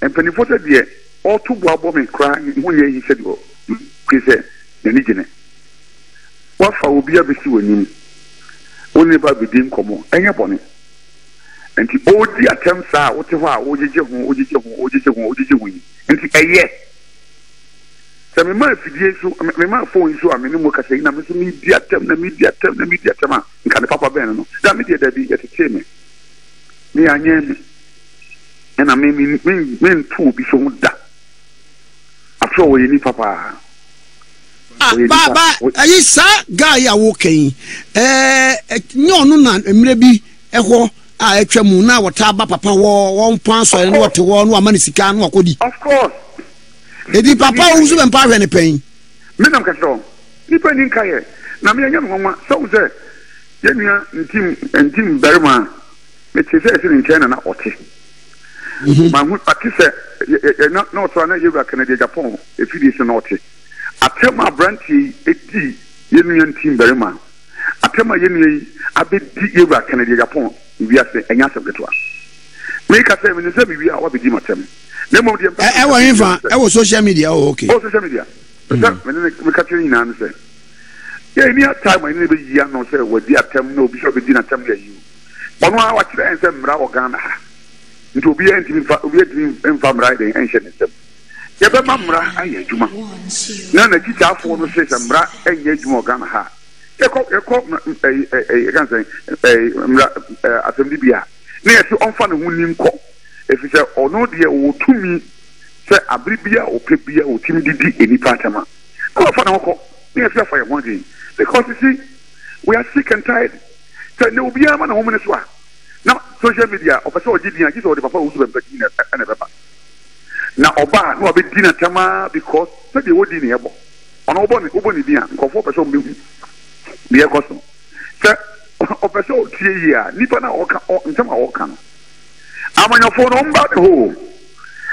and penny for the year or two women crying one year he said, he said, the legionary. What for be a busy winning? Only by the dim common, and your bonnet. And the old attempts are whatever, would you do, would you do, would you do, would you do, and the yes. Some of my phone so I mean, work at saying, I'm missing media, tell the media, tell the media, and can Papa Benno. That media that be entertainment. Me and I mean, men too be so that. After all, you need Papa. Ah, ba ba ayi sa guy awoken eh nyonu na emre bi ehwo a etwa mu na wota ba papa wo won panso ene wote wo no amane sika no akodi. Of course edi papa Owusu Bempeh hwe ne pen me nam kaso ni pen ni kaye na me anya no nwa so ze yenua ntim ntim berima me tese ese ni china na ote ma hu patise na na oto na yebra Canada Japan efidi se na ote. I tell my brandy eighty Union team very much. I tell my union, I bid you back Canada Japan. We are saying, and answer the two. Make us seven and seven. We are what we deem at them. I was social media. Oh, okay, social media. But that's when we catch you in answer. Yeah, any time I need to be young or say, what the attempt no bishop didn't attempt you. One hour to answer Mrao Ghana. It will be a dream and farm riding ancient. Yaba mamra ayejuma na na kitaafo no se samra enye juma Ghana ha Because you see, we are sick and tired. So no be a man home in the now social media or person did this or the papa who's been now Oba who have been dinner tama because they would dinner. On Obon Obonidia, for four person be a custom. Sir, or person three year, Nipana or in some or can. I'm on your phone back home.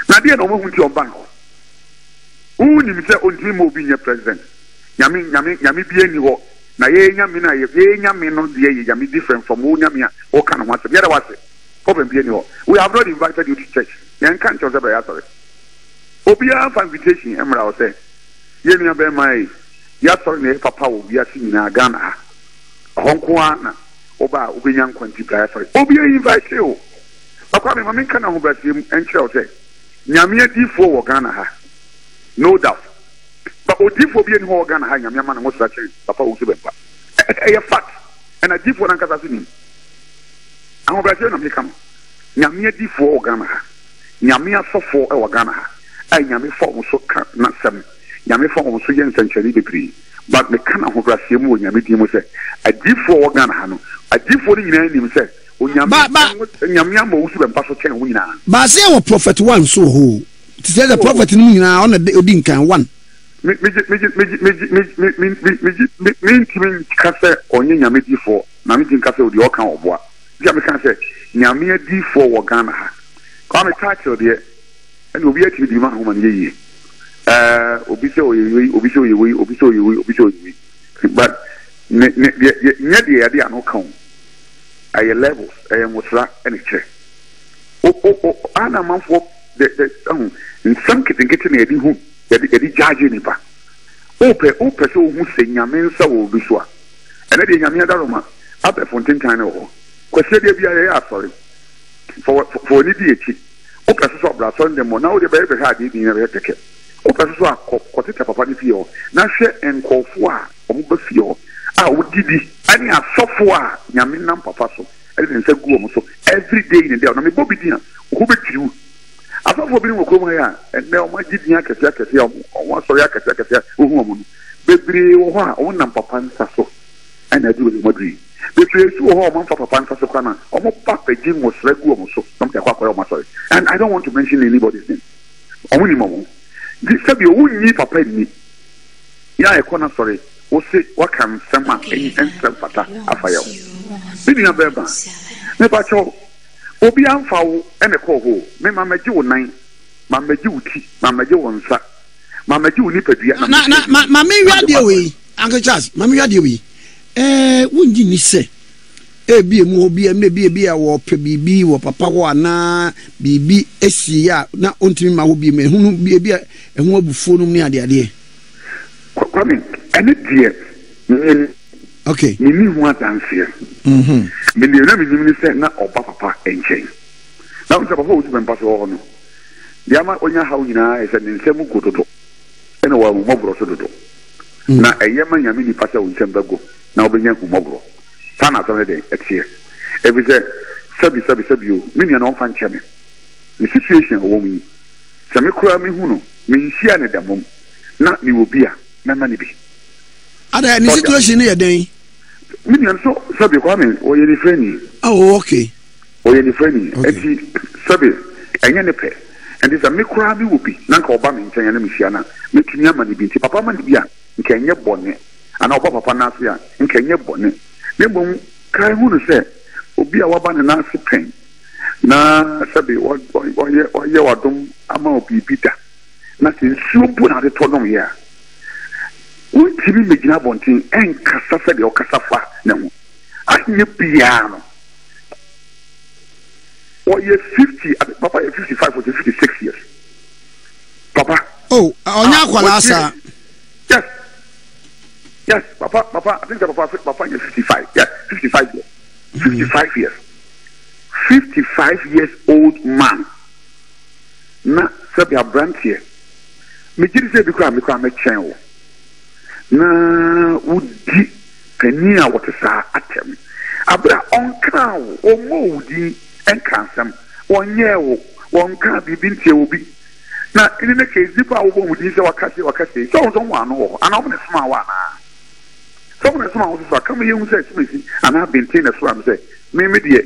Nadia no one with your bank. Who did say on dream of being your president? Yami Yami Yami be any walk. Na ye nyami na ye ye nyami no ye nyami different from wo nyami o kan ho asem. Yere wase. Ko be bi ni ho. We have not invited you to church. Yan kan church be ya sorry. Obi a fan invitation emra o se. Ye nua be mai. Ya sorry na papa wo bi ati na Ghana ha. Honko ana oba obenya nkwanti bra sorry. Obi a invite you. Akwa me mame kan ho bra siem enche o se. Nyami adi fo wo Ghana ha. No doubt. But Odifo being organ hanging, a man was actually Papa Owusu Bempeh. A fact, and a deep one and Catasini. I'm a Brazilian American. Yamia D for Organa, Yamia so for Organa, and Yami for so not seven, Yami for also young century degree. But the Kana of Brazil, Yamidi was a deep for Organa, a deep for the name said, Yamia Owusu Bempeh ten winner. Basel prophet one so who? Said the prophet in on a Dinkan one. Me me me me me me me me me me me me kase onye nyame di for na me kase odi okan oboa dia me kan se nyame di for wo Ghana ha kwa me title dia and obi ati di ma ho man yeye eh obi se oyeyi obi se oyeyi obi se oyeyi obi se oyeyi but ne ne ne dia dia no kan aye levels aye mutra and che o o ana man for the the in some kitin kitin e di hu Edi judge nipa. Ope ope so who say nyamensa wo biswa. Ene de nyamia da Roma. Abe fontin tane o. Kwese de bia ya sorry. For for ni di echi. Ope so so bra so ndemo na wo de be be ha di ni na be teke. Ope so akoteta papa ni fie o. Na hwe enkofo a omuba fie o. A wo didi ani asofo a nyamenam papa so. Ede de nsa guo mo so every day in the day na me bobi di na. Wo be tiri I thought for being a woman here, and now my Gidia Casacasia, or Soyaka, or woman. Baby, one number pansasso, and I do with Madrid. They play two or one for Pansasso, or more Papa Jim was regular, so something about my story. And I don't want to mention anybody's name. Only Mamma. This said you wouldn't need for playing me. Yeah, I corner sorry. What say what can someone and self attack a fire? Bidding a bear, never show. Obi amfawo ene ko ho me mamaji wo nan mamaji wo ti mamaji wo nsa mamaji wo ni padua na na mamaji wa de we Uncle Charles mamaji wa de we eh wonji ni se e bi emu obi e mebi bi a wo pe bibi wo papa wo ana bibi esi ya na ontimi ma wo bi me hunu bi bi ehun abufo num ni ade ade kwame ene die okay. Me ni want answer. Mhm. Me ni na me ni say na oba papa enche. Na we say papa we suppose pass over no. Dia ma onya how nyina e say nsem gododo. E na wa mobro so dodo. Na eye ma nyame ni pass o nsem bago. Na obenya ku mobro. Ta na so dey etie. E bi say sabi sabi sabi o. Me ni na on fan cheme. The situation wo mi. Se me kura me hu no. Me hia na damom. Na ni obi a na na ni bi. Ada ni situation here den. Me ni so sabi kwame o ye ni friend. Oh okay. O ye ni friend. E ti sabi anya ne pe. And this a me kura bi wo bi na ka oba me ntan ya na me hia na. Me tuni ama ni bi nti papa ma ni bi a nka enye bone. Ana oba papa na so ya nka enye bone. Ne bom kai hu no se obi a waba ne na se pen. Na sabi o ye o ye wadom ama obi bita. Na tin subu na de tonom ya. When T V Medina Bontin and Cassafed or Cassafa, no, I knew piano. Or year fifty, Papa, fifty five or fifty six years. Papa, oh, Onaqualasa. Yes, yes, Papa, Papa, I think Papa, Papa, is fifty five, yes, fifty five years, fifty five years, fifty five years old man. Na Sabia Brandt here. Majority because I'm a channel. Na would Penina what is our atom. Abra on crow or moody and cancer. One year, one can't be been to be. Now, in the case, the power would use our castle or castle. So, someone or an ominous small one. Someone is small, so I come here and say, and I've been telling us what I'm saying. Maybe, dear,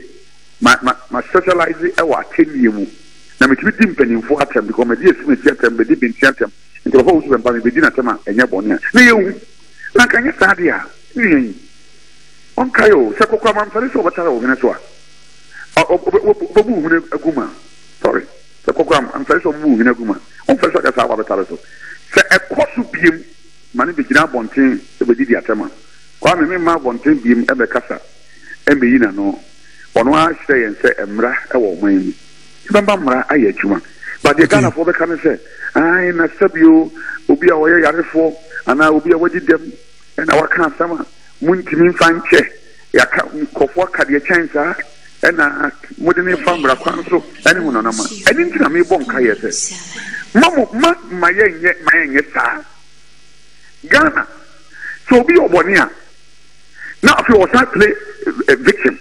my socializing our ten year. Now, it's within penny for atom because my dear Smith, and the deep in Chatham, and the host and Bambi Bedina Tama and Yabonia. Leo, Nakanya Sadia, on Kayo, Sakokaman, Saliso, what are we going to do? Guma, sorry, Sakokam, and Saliso move in a guma, on Fasa Cassava Taraso. Say a cost beam, Mani Bedina Bontin, the Bedidia Tama. One remember Bontin beam at the Casa, and Beina no. On one say and say, Emra, I will win. But the Ghana for the can say, I in a subio will be away for, and I will be away them, and our can't summer, moon to me, fine chair, Yakov, Kadia Chansa, and I wouldn't farm Rakanso, anyone on a man. I didn't tell me Bonkayas. Mamma, my young yet, my young yet, Ghana. So be your one year. Now, if you was not play a victim.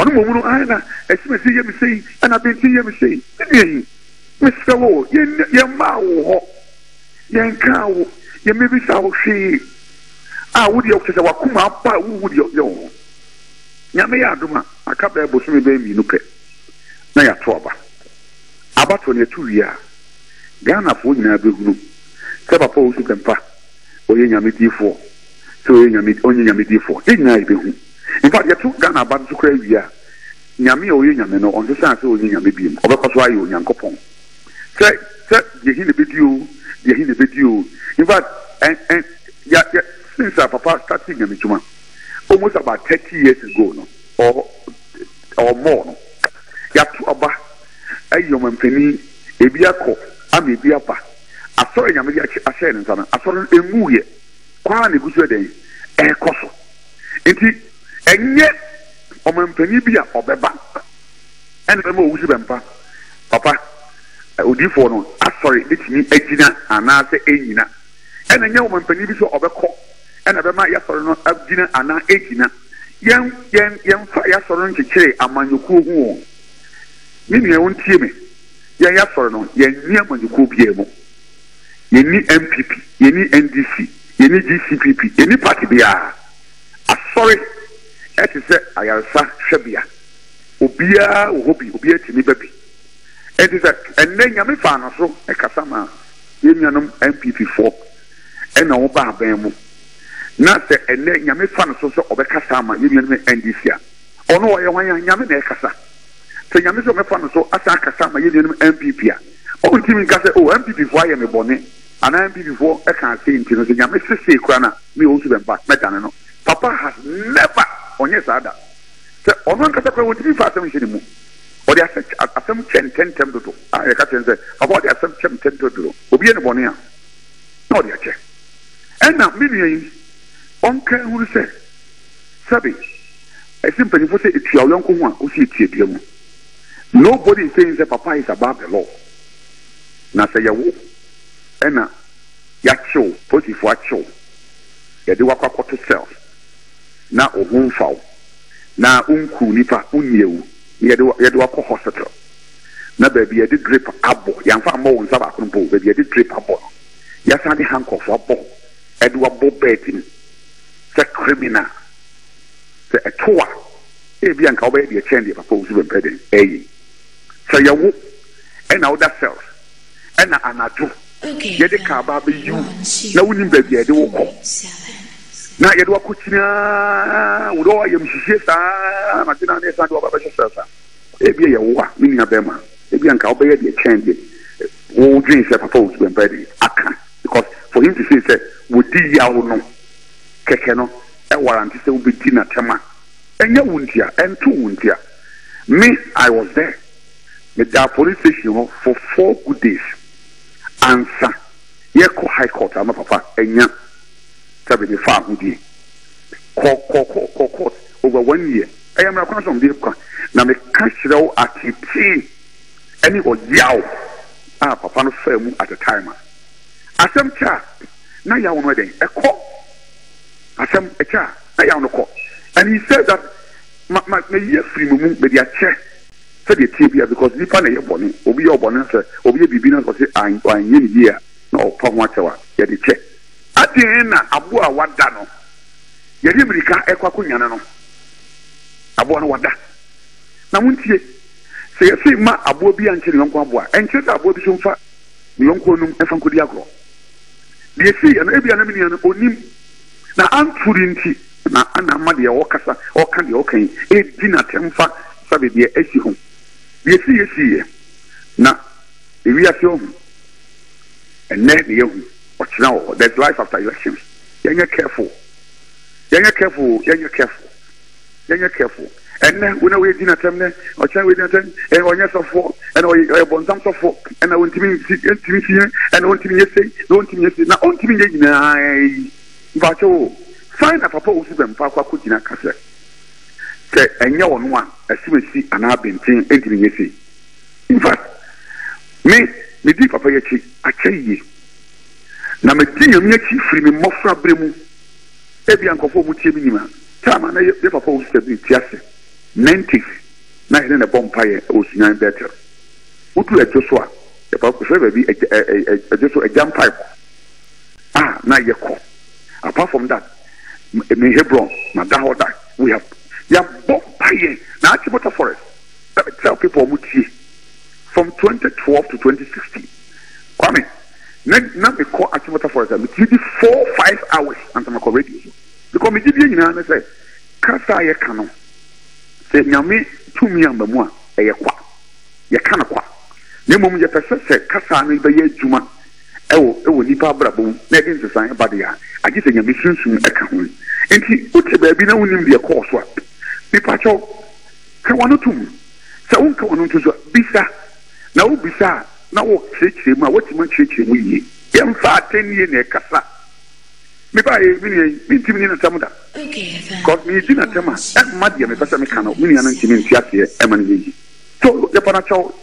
I see and I've been seeing him Mister Wo, your mouth, your cow, your maybe sour she. I would your kiss our kuma, but who would your own? Yamea Duma, a couple of Bosumi baby look at Naya Toba. About twenty two year. Ghana food in a big group. Several poles you can pass. Or in your midi four. So in your mid only your midi four. Didn't I be? In fact, you took Ghana back to Cravia. Yammy or Yamano on the Sansa or Yamibium, or Coswayo, Yankopon. Say, say, you hear the video, you hear the video. In fact, and, and, yeah, yeah, since our papa started in Mitchuma, almost about thirty years ago, no, or, or more, no. Yatuaba, a human penny, a biaco, a biapa. I saw Yamidia assurance, I saw a movie, quite a good day, a cosso. And yet, or Penibia or Beba, and the Owusu Bempeh, Papa, I would do for no. I'm sorry, it's me, Egina, and I say Egina. And a young man Penibis or Beco, and a Bema Yasoran, Abdina, and I Egina. Young, young, young Yasoran to Che, a Manuku won. Meaning, I won't hear me. Yasoran, Yaman Yuku Piemo. You need M P P, you need N D C, you need G C P P, you need party B R. I'm sorry. That is a Ayarsa Shabia. Obia, Obi, Obia to me, baby. It is a and then Yamifan or so, a Casama, Union M P P four, and Oba Bemo. Not the and then Yamifan or so of a Casama, Union N D C. Oh no, I want Yamin Cassa. So Yamifan or so, Asa Casama, Union M P P. Oh, Timmy Cassa, oh, M P P four, I am a bonnet, and M P P four, I can't see into the Yamissi Crana, me also went back, Metano. Papa has never. On yes, other. So, on one category would be fast anymore. Or the asset at some ten ten ten to do. I can say about the assumption ten to do. Obi and Bonia. No, dear check. And now, meaning on can who say, Sabi, I simply for say it's your uncle one who see it. Nobody is saying that Papa is above the law. Now say your woo. And now, Yacho, forty four show. You do what to sell. Na ohun fawo na unku nipa unyewu ye de ye de akọ hospital na baby ye de drip abo ya nfa mo won saba akun bo baby ye de drip abo ya sadi handcuff abo e de abo betin se criminal se etoa e bi anka oba de change papa Owusu Bempeh den eyi so ya wo and other cells and anadu ye de ka ba be you na woni baby ye de wo ko na yɛ dɔɔ kutina wo dɔɔ yɛ msisi saa matina ne saa dɔɔ baba sɛ saa ebi yɛ wo a mini na bɛma ebi anka wo bɛyɛ de change wo dream sɛ papa Owusu Bempeh aka because for him to say sɛ wo di ya wo no keke no e warranty sɛ wo bi di na tema enye wo ntia ento wo ntia me I was there with the police station for four good days answer yɛ kɔ high court ama papa enya seventy-five court over one year. I am not from the now the cash row at it. Any or yow ah, papa firm at the time. As some child, now you are wedding a court. As some a child, And he said that my year free movement, but chair said because the panel bonnet, Obi or Bonanza, Obi Bibinas was saying, I'm in here, no, Pomatawa, yet the check. At the end, Abua Wadano, Yadimrika, Equacuniano, Abuana Wada. Now, won't you say, Ma Abobi and Chilanqua, and Chess Abobi Sumfa, Lonconum, and Fancodiago? They see an Abian Onim. Now, I'm Turinti. Na ana ma de okasa oka de okan e di na temfa sabe de esi ho de si esi na e wi aso and then you watch now there's life after elections. You're careful, you're careful, you're careful, you're careful, and then we know we di na tem ne o chan we di na tem e onya sofo and o e bonzam sofo and I want to me timi timi and want to me say want to me say na on timi nyina bacho sign of Papa Owusu Bempeh Kwakujina Kase. Say, enye onwa, esimesi anabintin entinyesi. In fact, me me di papa yechi acheyi. Na me di yechi free me mofra bremu. Ebi ankofo mutie minima. Tama na ye Papa Owusu Bempeh tiase. Ninety na hene na bompa ye osinyan better. Utu ejosoa, e pa ko sebe bi ejoso ejam pipe. Ah, na ye ko. Apart from that, in Hebron, Madahoda, we have you have bomb buying now Achibota Forest. Let me tell people from twenty twelve to twenty sixteen. Kwame, now we call Achibota Forest. We did four five hours until we call radio. Because we did you know I say, "Kasa ye kano." Say, "Nyame two million bemua ye kwa ye kano kwa." Nemo mu ye person say, "Kasa ni be ye juma." Ewo ewo nipa brabo na din sesan badia agise nya misunsun aka ho enti uti baabi na wonim de course wa nipa cho ka wanotum se wonka wonuntu so bisa na wo bisa na wo chechire mu a woti ma chechire mu yi em fa tenie na kasa me ba e bi ni bi ntimi na tamuda okay god me din na tema em ma de me pesa me kana me na ntimi ntiatie em na yi so de pana cho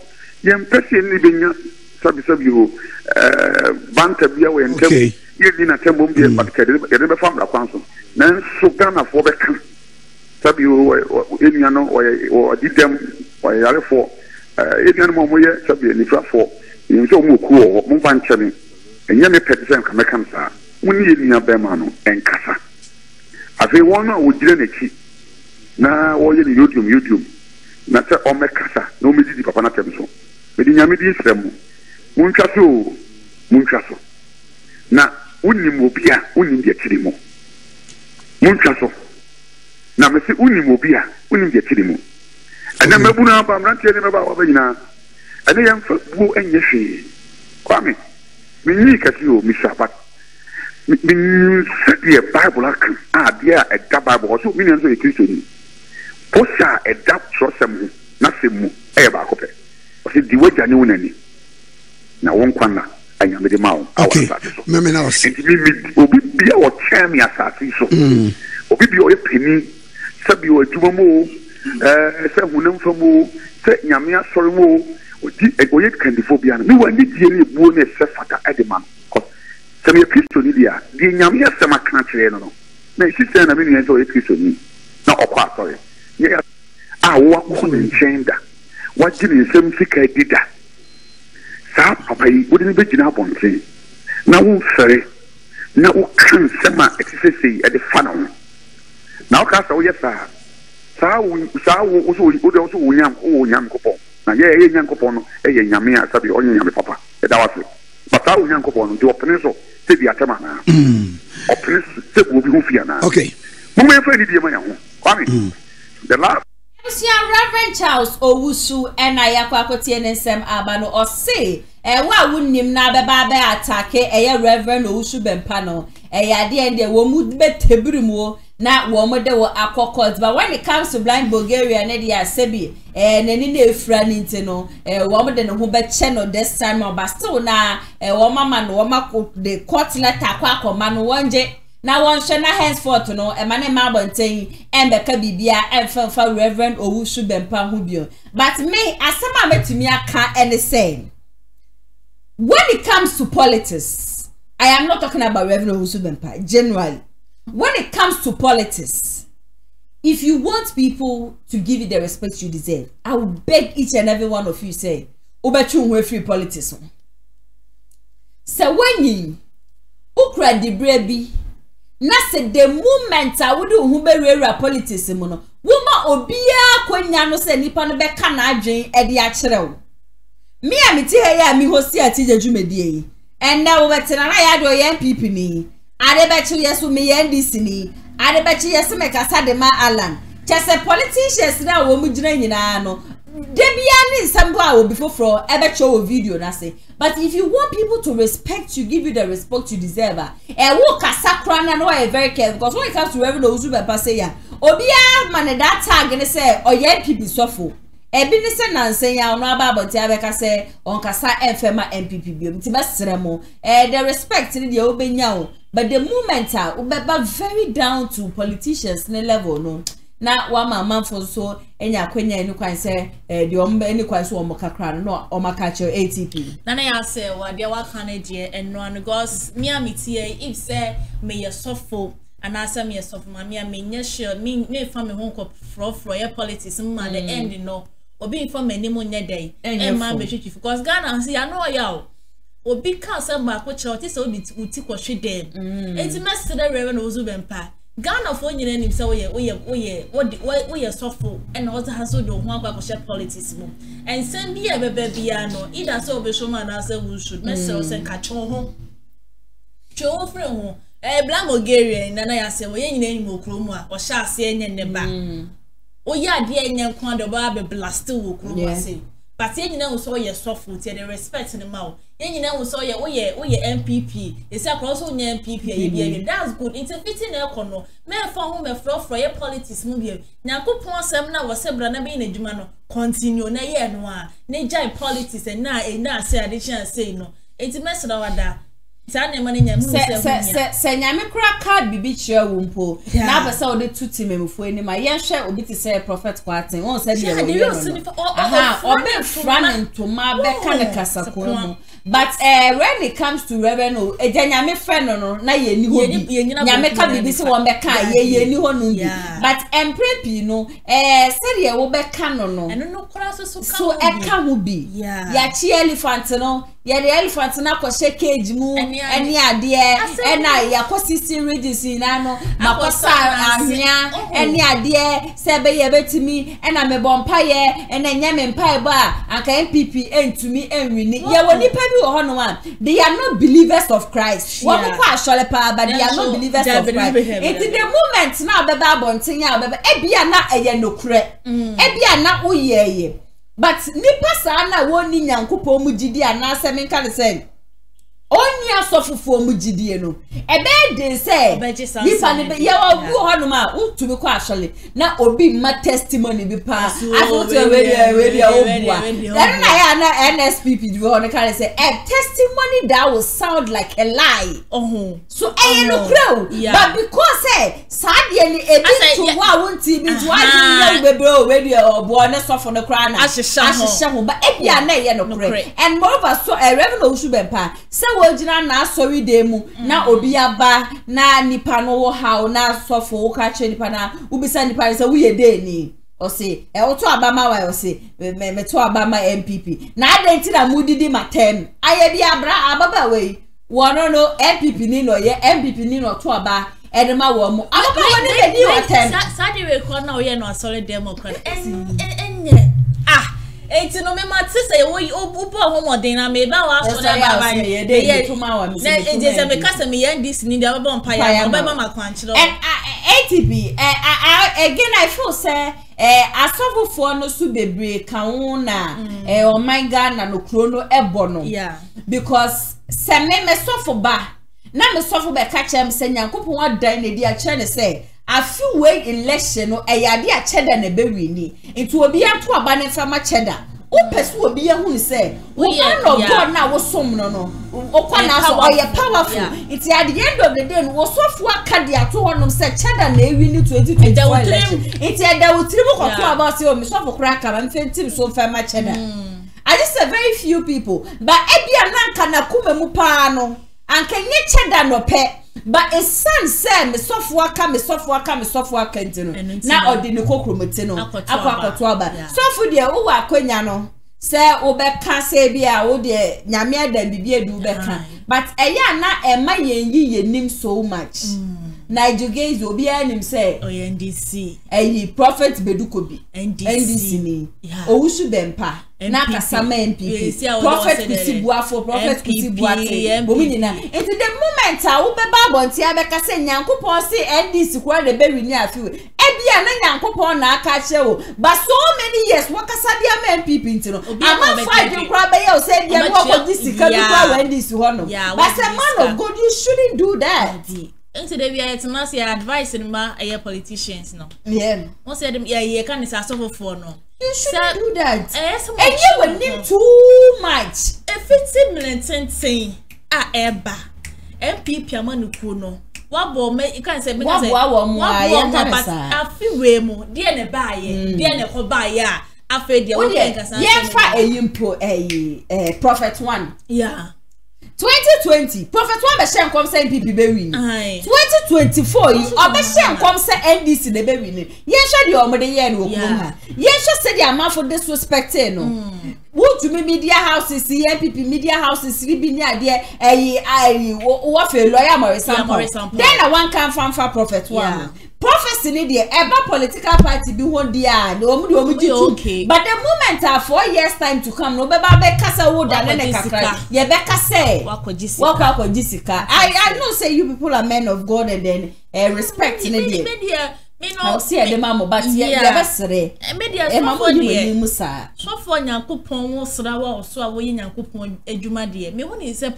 yem pesi ni benya sabi sabi wo eh banta bia wo entem ye di na tembo bia bakade de be famla kwanso nan so gana fo be kan sabi wo enya no wo di dem wo yare fo eh enya no mo ye sabi ni fra fo ni so mo ku wo mo ban chele enya me pete sem kan me kan sa woni ye nya be ma no enkasa afi wona wo dire na chi na wo ye ni youtube youtube na ta o me kasa no me di papa na temso me di nya me di sremu Munchaso, Munchaso. Na unimobia, unimdia chilimo. Munchaso. Na mesi unimobia, unimdia chilimo. And then Mabuna Bamranti and Babina. And I am for Boo and Yeshi. Kwame. Minikasio, Missa, but Min said the Bible, ah, dear, a dab Bible, or two millions of Christians. Posha, a dab trossamu, Nassimu, Ebacope. Or said the wager known any. Na wonkwana anyame de mawo awasase so me me na wase obi bia wo chemi asase so obi bia o peni sabi o aduma mo eh se hunam famu se nyame asore mo odi oye kandifo bia na me wani die ne buo ne se fata edema se me kristo ni dia die nyame asema kana kire no no na sise na me ni so kristo ni na okwa asore ye a wo akwo ne nchenda wa jini nsem sika dida sa papa yi wodi be gina bonte na wo fere na wo kan sema exercise e de fanon na wo ka sa wo yesa sa wo sa wo wo so wo do so wo nyam wo nyam kopon na ye ye nyam kopon no e ye nyame asa bi onye nyame papa e da wase papa wo nyam kopon no de opene so se bi atema na mm opene se wo bi ho fia na okay mo me fa ni bi ma nyaho kwame the last Reverend Charles Owusu and Ayakwa Kotiensem Abano or say, a wa wouldn't na beba attack a Reverend Owusu Bempeh. A idea and the woman bet Hebrew, not woman there were aquacots. But when it comes to blind Bulgarian, Edia Sebi, and any new friend intino, a woman than a Hubert Channel this time or Bastona, a woman man, woman the court letter quack or man one jet. Now one shall not henceforth no a man and mabontain and the cabibia and for Reverend Owusu Bempeh Hubio. But me as some met to me I can't and the same. When it comes to politics, I am not talking about Reverend Owusu Bempeh generally. When it comes to politics, if you want people to give you the respect you deserve, I will beg each and every one of you say, Obetu we free politics. So when you ukra di brebi, na se the moment I would do humberera politics mono. Wuma obia kwenya no se nipa no be kana adwen e de akyerɛw. Me a meti he ya mi hosi ati jejumedie. And now we tena na ya do M P P ni. Adebachi yesu me N D C ni. Adebachi yesu me kasa de ma Alan. Chese politicians na wo mu gyina nyina no. Debiani nsambo a obi foforo ebe cho video na se. But if you want people to respect you, give you the respect you deserve. Eh wo kasa kra na no e very careful because when it comes to Rev. Owusu Bempeh say ya. Obi a man that tag ne say oye P P sofo. Ebi ni se nansen ya ono ababoti abeka se onkasa enfema M P P bi obi ti besremo eh the respect ni de obenya o but the moment ah obeba very down to politicians ne level no na wa mama for so enya akwenya enu kwan se eh de omba eni kwan so omokakra no omaka che A T P na na ya se wa de wa kana de eno an because me amiti e if say me yesofo and I me yesofo ma me amenye sure me me fa me honko fro fro your politics ma the end no Obi inform me name on your day. Emma be chief because Ghana say I know y'all. Obi can say my coach or this obi uti kwotwe dem. Enti message the Rev. Owusu Bempeh. Ghana for nyina nim say we ye we ye we ye sofo and also has do ho agba kwotwe politics mo. And send be e bebe bia no. Either say obi show man say we should message say ka chon ho. Chon free ho. Eh BlindBulgarian na na ya say we nyina nim okro mu a o sha ase enye ne ba. Oya dear nyan kwando ba be blast wo kruwa say but yen nyina wo so ye sofu te the respect ni mawo yen nyina wo so ye wo ye wo ye M P P e say cross wo nyan M P P e bia that's good it's fitting e kono me fa ho me fro fro ye politics mu bia nyakopon asem na wo se bra na be na djuma no continue na ye no a na jai politics e na e na say addition say no enti mesra wada tane mane nyam se se se nyame kura card bibi chira wo mpo na abesa odi tuti memfo eni ma ye hwe obi ti se prophet kwaten won se de aha obe frane to ma be kan kasako mu but eh when it comes to revenue e nyame fe no no na ye ni ho nyame ka bibi se won be kan ye ye ni ho no but emprepi no eh se de wo be kan no no eno no kura so so so e ka wo bi ya chi elephant no ya the elephant na kwose cage mu any idea and I yakosisi reading na no makosa ahia any idea se be ye betimi and na mebompa ye and anya mempa ba aka M P P entumi enwini ye woni pa bi ho no am they are not believers of Christ wo ko asole pa but they are not believers of Christ it the moment na obeba bonten ya obeba e bia na eye nokure e bia na wo ye but nipa sa na woni nyankopon mu gidi ana se menka le se oni asofofo mu gidi no e be de se nipa ne be yawo gu honu ma untumi ko asole na obi ma testimony bi pa afoto we dia we dia obua then na ya na N S P P di ho ne ka le se a testimony that will sound like a lie oh so e no crow but because eh sadly e bi to wa won ti bi to wa be bro we dia obua ne sofo ne kra na ashisha ho but e bia na ye no correct and moreover so a Rev. Owusu Bempeh se wojina na sorry demu na obi aba na nipa no wo haw na sofo wo ka che nipa na ubisa nipa se wo ye dey ni o se e wo to abama wa o se me me to abama M P P na adenti na mudidi matem aye bi abra ababa we wo no no M P P ni no ye M P P ni no to aba e de ma wo mu ababa wo dey ni o tem sadi we ko na o ye no sorry democrat enye ah eti no me matse say wo obo homodin na me ba wa so na baba ye dey to ma wa me say e dey say me kasa me yan dis ni dey baba onpa ya baba ma kwanchiro A T P again I feel say eh asofofo no su bebre kan na eh o my God na no kro no ebo no because se me me sofo ba na me sofo be ka chem say nyankopon adan na di a chere ne say I feel way election no eyade a cheda na bewi ni into obi ato aba na fama cheda o pesu obi ya hu say we man of God na wo som no no okwa na so oye powerful it at the end of the day wo sofo aka dia to honum say cheda na ewi ni twenty twenty it at the utribu ko to aba say o mi sofo kra ka ban fentim so fama cheda I just say very few people but e bia na nka na kuma mu pa no anka nye cheda no pe But a son said, "Me soft worker, me soft worker, me soft worker." Now or the nuko kromoteno, akwa so for the who are kwenyano, say obeka say bia o de nyamia dem bibie du beka. But eya na ema yenyi yenim so much. Nigel Gaze will be an him say, oh, N D C. A prophet Bedukobi, N D C. Owusu Bempeh, Naka Sama M P P. Prophet Kisibua for Prophet Kisibua. And the moment I will be Babon Tiabeka saying, Yanko Ponsi, N D C, where the berry near few. Ebia, Yanko Pona, Kacho. But so many years, what Casadia M P P. I'm not fighting Crabbe or saying, Yanko, this is N D C. But a man of God, you shouldn't do that. Today we are to not say advice in my politicians no. Yeah. Once said them yeah yeah can is so for no. You shouldn't do that. And you will need too much. If it's militant saying ah eba M P P amanuko no. Wabo me you can say me say wabo but afi we mo dey na ba ye dey na ko ba ya afi dey we can say. Yeah fa eyimpo eh eh prophet one. Yeah. twenty twenty, Prophet one be share come say N P P be win. twenty twenty-four, o be share come say N D C dey be win. Yes sure the omo dey here no come ha. Yes sure say the amount for disrespect no. What to me media houses, N P P media houses, we be near there eh eh what for lawyer Morrison. Then I want come from for Prophet one. Prophecy ni the ever political party be one dia no omo dey omo dey okay. But the moment are four years time to come no be ba be kasa wo da na kakra ye be kasa wakojisika. I I know say you people are men of God and then uh, respect ni the me no say the mama but ye be besere me dia so for ni musa so for nyankopon wo sra wo so a wo ye nyankopon adwuma de me won say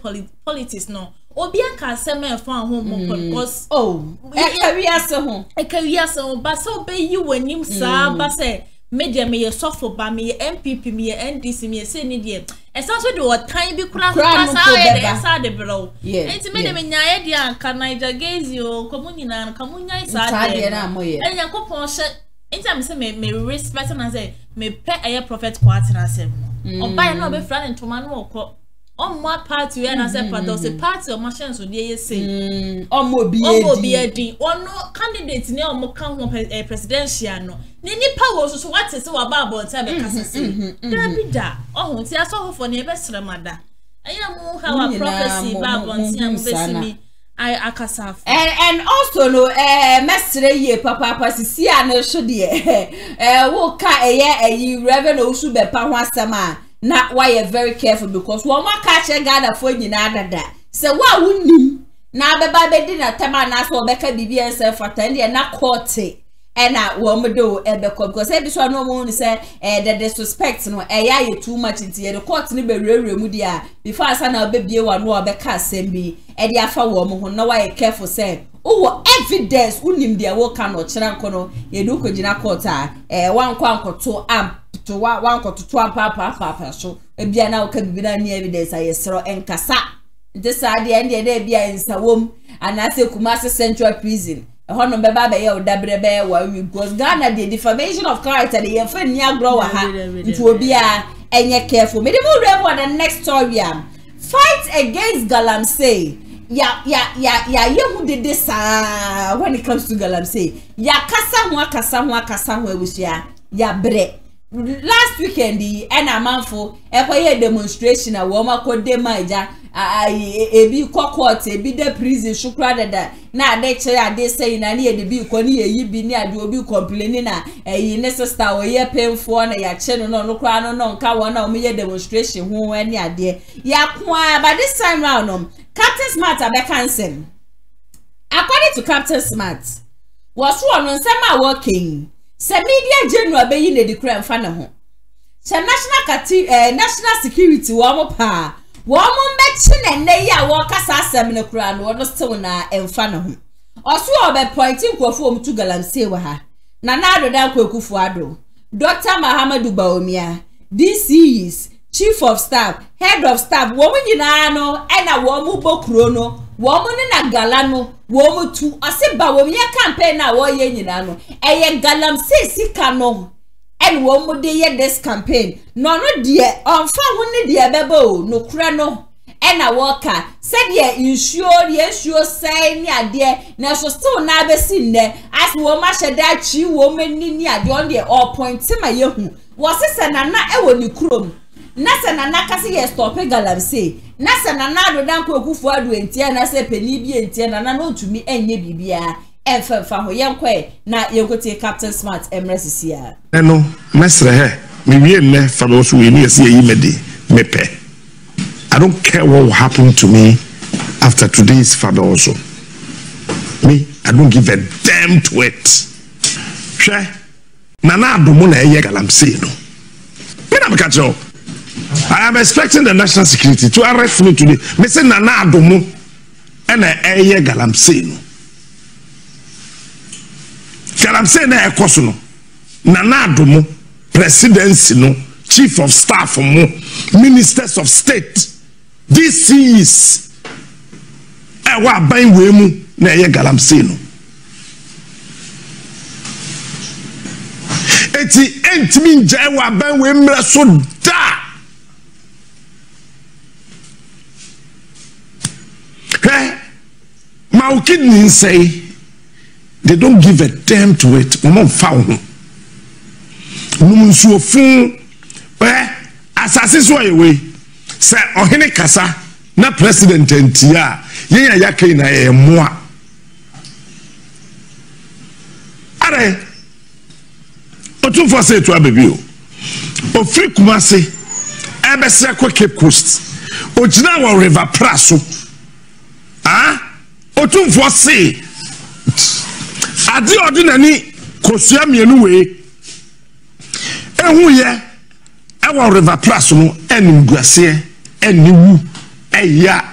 politics no Obian can send me a phone home because oh, a career so a career so, but so be you when you saw, but say, Major me a soft for by me, M P P me, N D C me, send it. And so do what time be cracked outside the below. Yeah, it's made me an idea. Can I gaze you, communion and communion inside? And your coupon shut. Anytime me may respect and say, may pay a prophet quarter and say, or buy another friend and to man walk. On my party, and I said, but there's a party of machines would they say, or more be or no candidates near more come a presidential. No, Nini powers what is so about what I can there be that. Oh, see, I saw for never sir, mother. I am how a prophecy about me. I akasaf and and also no eh mestre ye papa papa si ana so de eh wo ka eye Rev. Owusu Bempeh ho asema. Now, why you're very careful because one more catch a gather for you another that. So, what wouldn't you now? The baby didn't tell my national Becca B B S for ten and not caught it. And I won't do a become because every one no one said that they suspect no air too much into the court. Never remove the before I send a baby one more Becca send me and the alpha woman who know why you're careful. Say, oh, evidence wouldn't be a walk on or chrancono. You do could not caught a one quank or two amp. So one one to two papa papa so ebia na o ka bibina ni evidence ayesro enkasa ntesa de ende de ebia nsawom anase Kumasi Central Prison ehɔ no beba be ye o dabre be wa because Ghana the defamation of character the yefa ni agro wa ha nti obi a enye careful me dem we for the next story am fight against galamsey ya ya ya ya yehu dede sa when it comes to galamsey ya kasa ho akasa ho akasa ho awusia ya bre last weekend the ena manfo ekoye demonstration a wo mako de maja ebi court ebi de prison shukra dada na ade chere ade say na ne de bi ko ne yeyi bi ne ade obi complaining na eyi ne sister oye painful na ya che no no kra no no nka wona o meye demonstration ho ene ade ya kwa but this time round um Captain Smart abe cancel according to Captain Smart was one on sema working se media general be yi ne de crime fa ne ho se national kati eh, national security wo mo pa wo mo mbechi ne ne ya wo kasa asem ne kura no no still na emfa ne ho oso o be pointing ko fo omtu galamsey wa ha na na adodan ko ekufu ado Doctor Mahamadu Bawumia this is chief of staff head of staff wo mo nyina no e na wo mo bokuro no wo mo ne na gala no wo mo tu ase ba wo ye campaign na wo ye nyina no e ye galamsey sika no en wo mo de ye this campaign no no de onfa wo ne de bebo no kura no e ena worker said ye insure ye sure say ni ade na so still na be sin ne as wo ma hyeda chi wo meni ni ade on the all point ma ye hu wo se na na e wo ni krom na se na na kase ye stop galamsey na se na na adodan ko ekufu adu entia na se peni bi entia na na no tumi enye bibia emfa fa ho ye nkwe na ye kote Captain Smart emresisi ya eno mesre he me wie ne fa me so we ni ese yi mede mepe. I don't care what will happen to me after today's father also. Me, I don't give a damn to it. Sure. Nana Abumuna Eye Galamsey no. Me na mkacho. I am expecting the national security to arrest me today. Me say Nana Adomu ene Eye Galamsey no. Galamsey na ekoso no. Nana Adomu presidency no, chief of staff mo, ministers of state. This is a wa ban we mu na ye galamsey no eti entimi nja wa ban we mra so da eh my kidney say they don't give a damn to it mo fa ho mo so fun eh asase so away say ohene kasa na president entia yenya yake na emoa are otun for say to abebio ofri kumase ebese kwa Cape Coast ojina wa River Praso ah otun for say adi ordinary kosua mienu we ehu ye ewa River Praso no enguase eniwu eya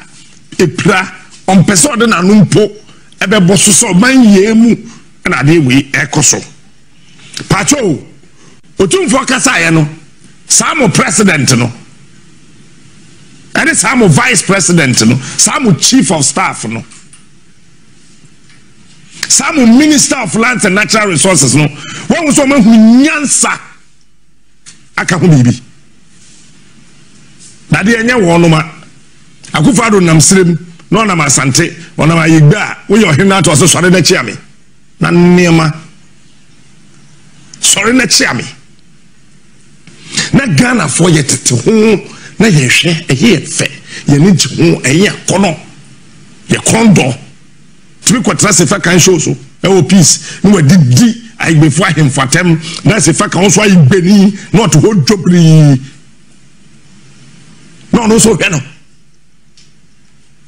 epra on person de nanumpo ebe bososo man yemu na de we ekoso pacho otumfo kasa ye no samo president no and samo vice president no samo chief of staff no samo minister of lands and natural resources no won so man hunyansa aka ho bibi na de enye wono ma akufado nam srem no na masante wona ma yigba wo yo hina to so sore na chiame na nema sore na chiame na Ghana for yet to na ye hwe ehie fe ye ni jihu ehie kono ye kondo three quarters e fa kan show so e wo peace ni we didi I before him for them that's if I can also be not hold job no no so no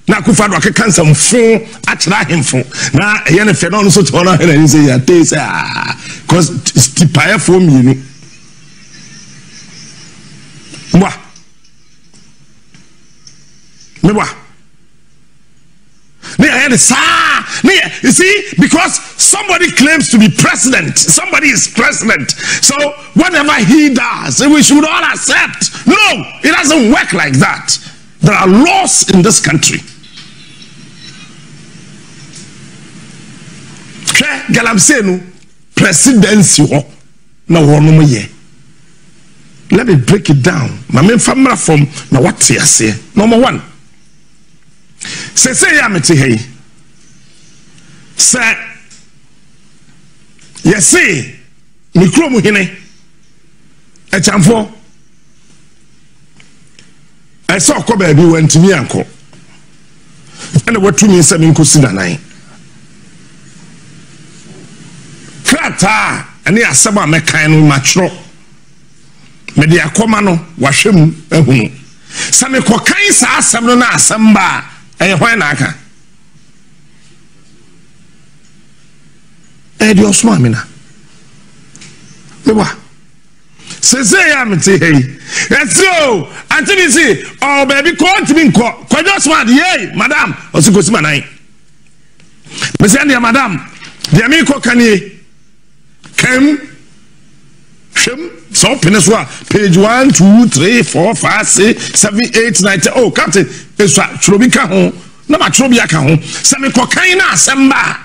na kufa do aka some phone atira him phone na e no fe no so to na he say ya taste ah cause stipire for me no mwa mwa me I had sa me you see because somebody claims to be president. Somebody is president. So whatever he does, we should all accept. No, it doesn't work like that. There are laws in this country. Let me break it down. My main family from now what say. Number one. Say say ya meti hey. Say you see, Mikromu Hine, a chamfo. I saw Kobe went to Mianco. And what two means seven Kusina nine. Crata, and they are some of my kind of matro. Media Comano, Washim, and Hunu. Some cocaines are some no samba, and Huanaka. Edi osma mina mewa seze ya mti hey etro antini si oh baby call to me nko kwa just mad hey madam osikosi manai me say ndia madam dia mi ko kanie kem shem so peniswa page one two three four five six seven eight nine ten oh captain eswa trobi ka ho na ma trobi aka ho se me ko kan na asemba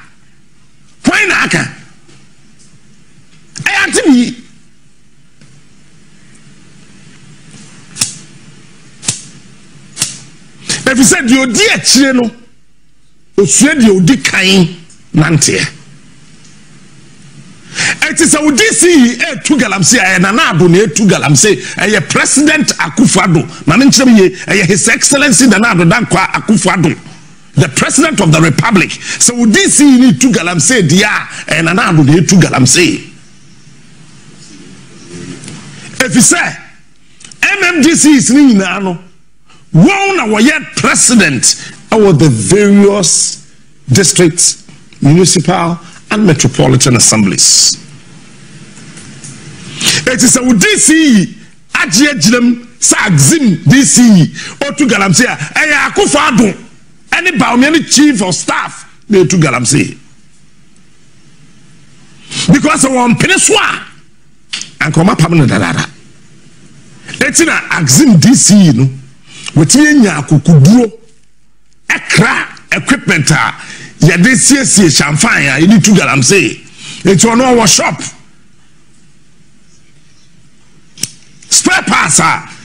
why not? I had to be. If said you dear chino, you said you did kind Nantia. It is our D C, a two galamsia, and an abune, two galamse, a president Akufado, Maninchemi, His Excellency Danado Dankwa Akufado, the president of the Republic. So D C need two galamse, dia, and an abune, two galamse. If you say M M D C is Ninano, one our yet president over the various districts, municipal, and metropolitan assemblies. It is a D C, Ajiajim, Sagzim, D C, or to Galamsia, Ayakufado, any Baum, any chief of staff, they to Galamsia. Because I want Peniswa and come up permanent. Let's in Axim D C, no, with Yenya Kukubro, Accra equipment. Yeah, this C S C champagne, you need to galamsey. It's on our shop. Spare parts, ah,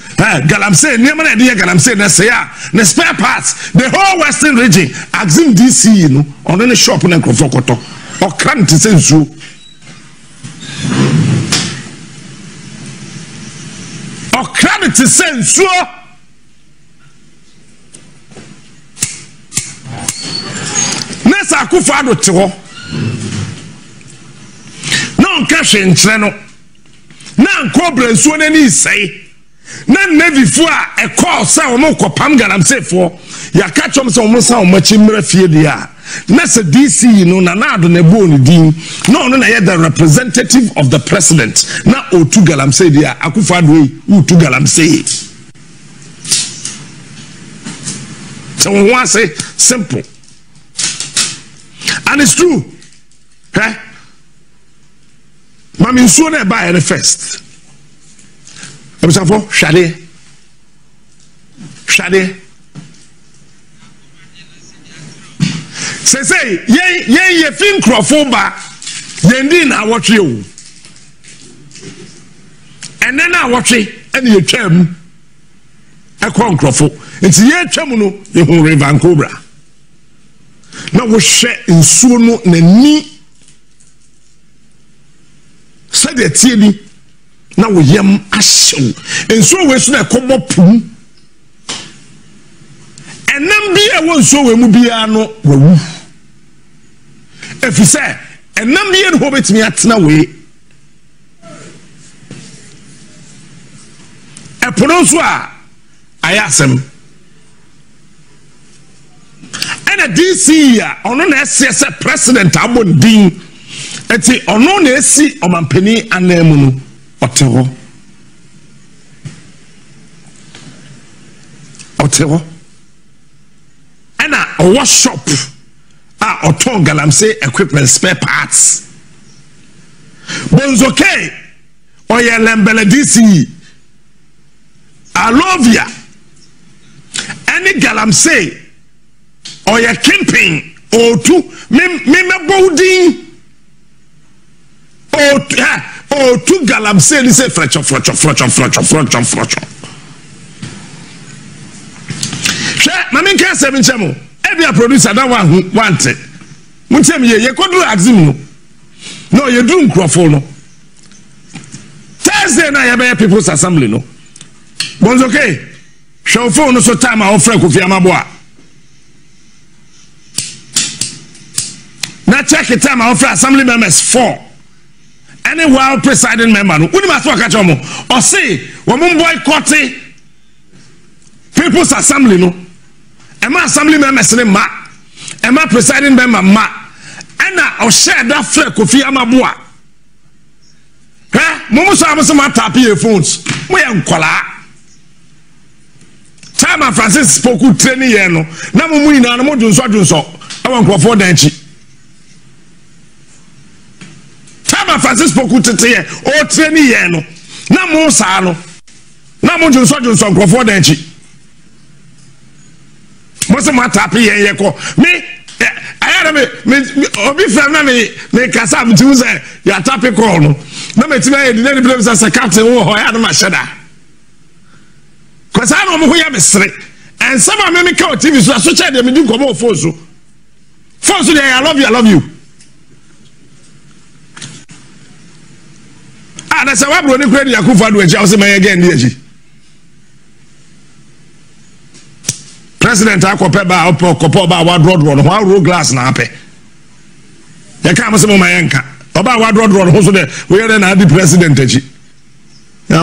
galamsey. Never mind, dear galamsey. Nesaya, the spare parts. The whole Western region, Axim D C, no, on any shop in a Kofokoto or can't say so. Or can't say so. Nessa Kufado Tiro Non Cashin Channel Nan Cobra and Swan and say Nan Navy Fua a call Saumoko Pangan. I'm safe for Ya catch on some so much in Refidia. Nessa D C, no Nanado Neboni Dean, no, no, I had the representative of the president. Now, Otugalam say, dear Akufado, Utugalam say. So, one say, simple. And it's true. Eh? Mami soon buy the first. I'm saying for Shade. Shade. Say say, ye ye ye fin crofomba. Yendin I watch you. And then I watch it and you chem. A con crofo. It's ye chemuno, you who revan cobra. Now we share in Suno Neni. Said the T V. Now we yam asho. And so we should come up. And then be a one so we will be a no. If you say, and then be a hobbit me at no way. A pronouncer, I ask him. D C on an S S president Abon Dean and say on an S C or Mampeni and Nemunu Otero Otero and a workshop a Oton Galamse equipment spare parts Bonzoke or Yelembele D C Alovia any Galamse. Or you're camping, or two, me, me, me, boarding, or two, or two galam say, they say, Fletcher, Fletcher, Fletcher, Fletcher, Fletcher, Fletcher. Mammy can't seven channel. Every producer, that one who wants it. Mutem, you could do Axim. No, you do Crawford. Thursday night, I have people's assembly. No, one's okay. Show phone, so time I offer coffee, I'm a boy. Now check the time I offer assembly members four. Any wild presiding member, who must work at home or say, woman boycott people's assembly. No, and my assembly members name ma, and my presiding member ma, and I share that flag with Yamabua. Huh? Momusa was my tap earphones. We are Kola. Time and Francis spoke with Trenny Yeno. Now we know what you saw. I won't go for Danchi. Francis Pokutete or Treni Yeno. Na mo sano. Na mo junso junso nkrofo danchi. Mo se ma tapi yen yekọ. Me ayara me obi fram na me me kasa am tun say ya tapi call no. Na me tina edi na ni blame say captain wo ho ya no ma sheda. Kwasa na mo ho ya mesre. And some are many call T V, so I switch at them and do come on for so. For so, I love you, I love you. Ah, that's how I'm going to create Yakufa do it. I'll say my again, D G. President, I could pay by up or copper by what road road, one road glass now. They can't say my anchor. About what road road, also there, we are then at the president. Now,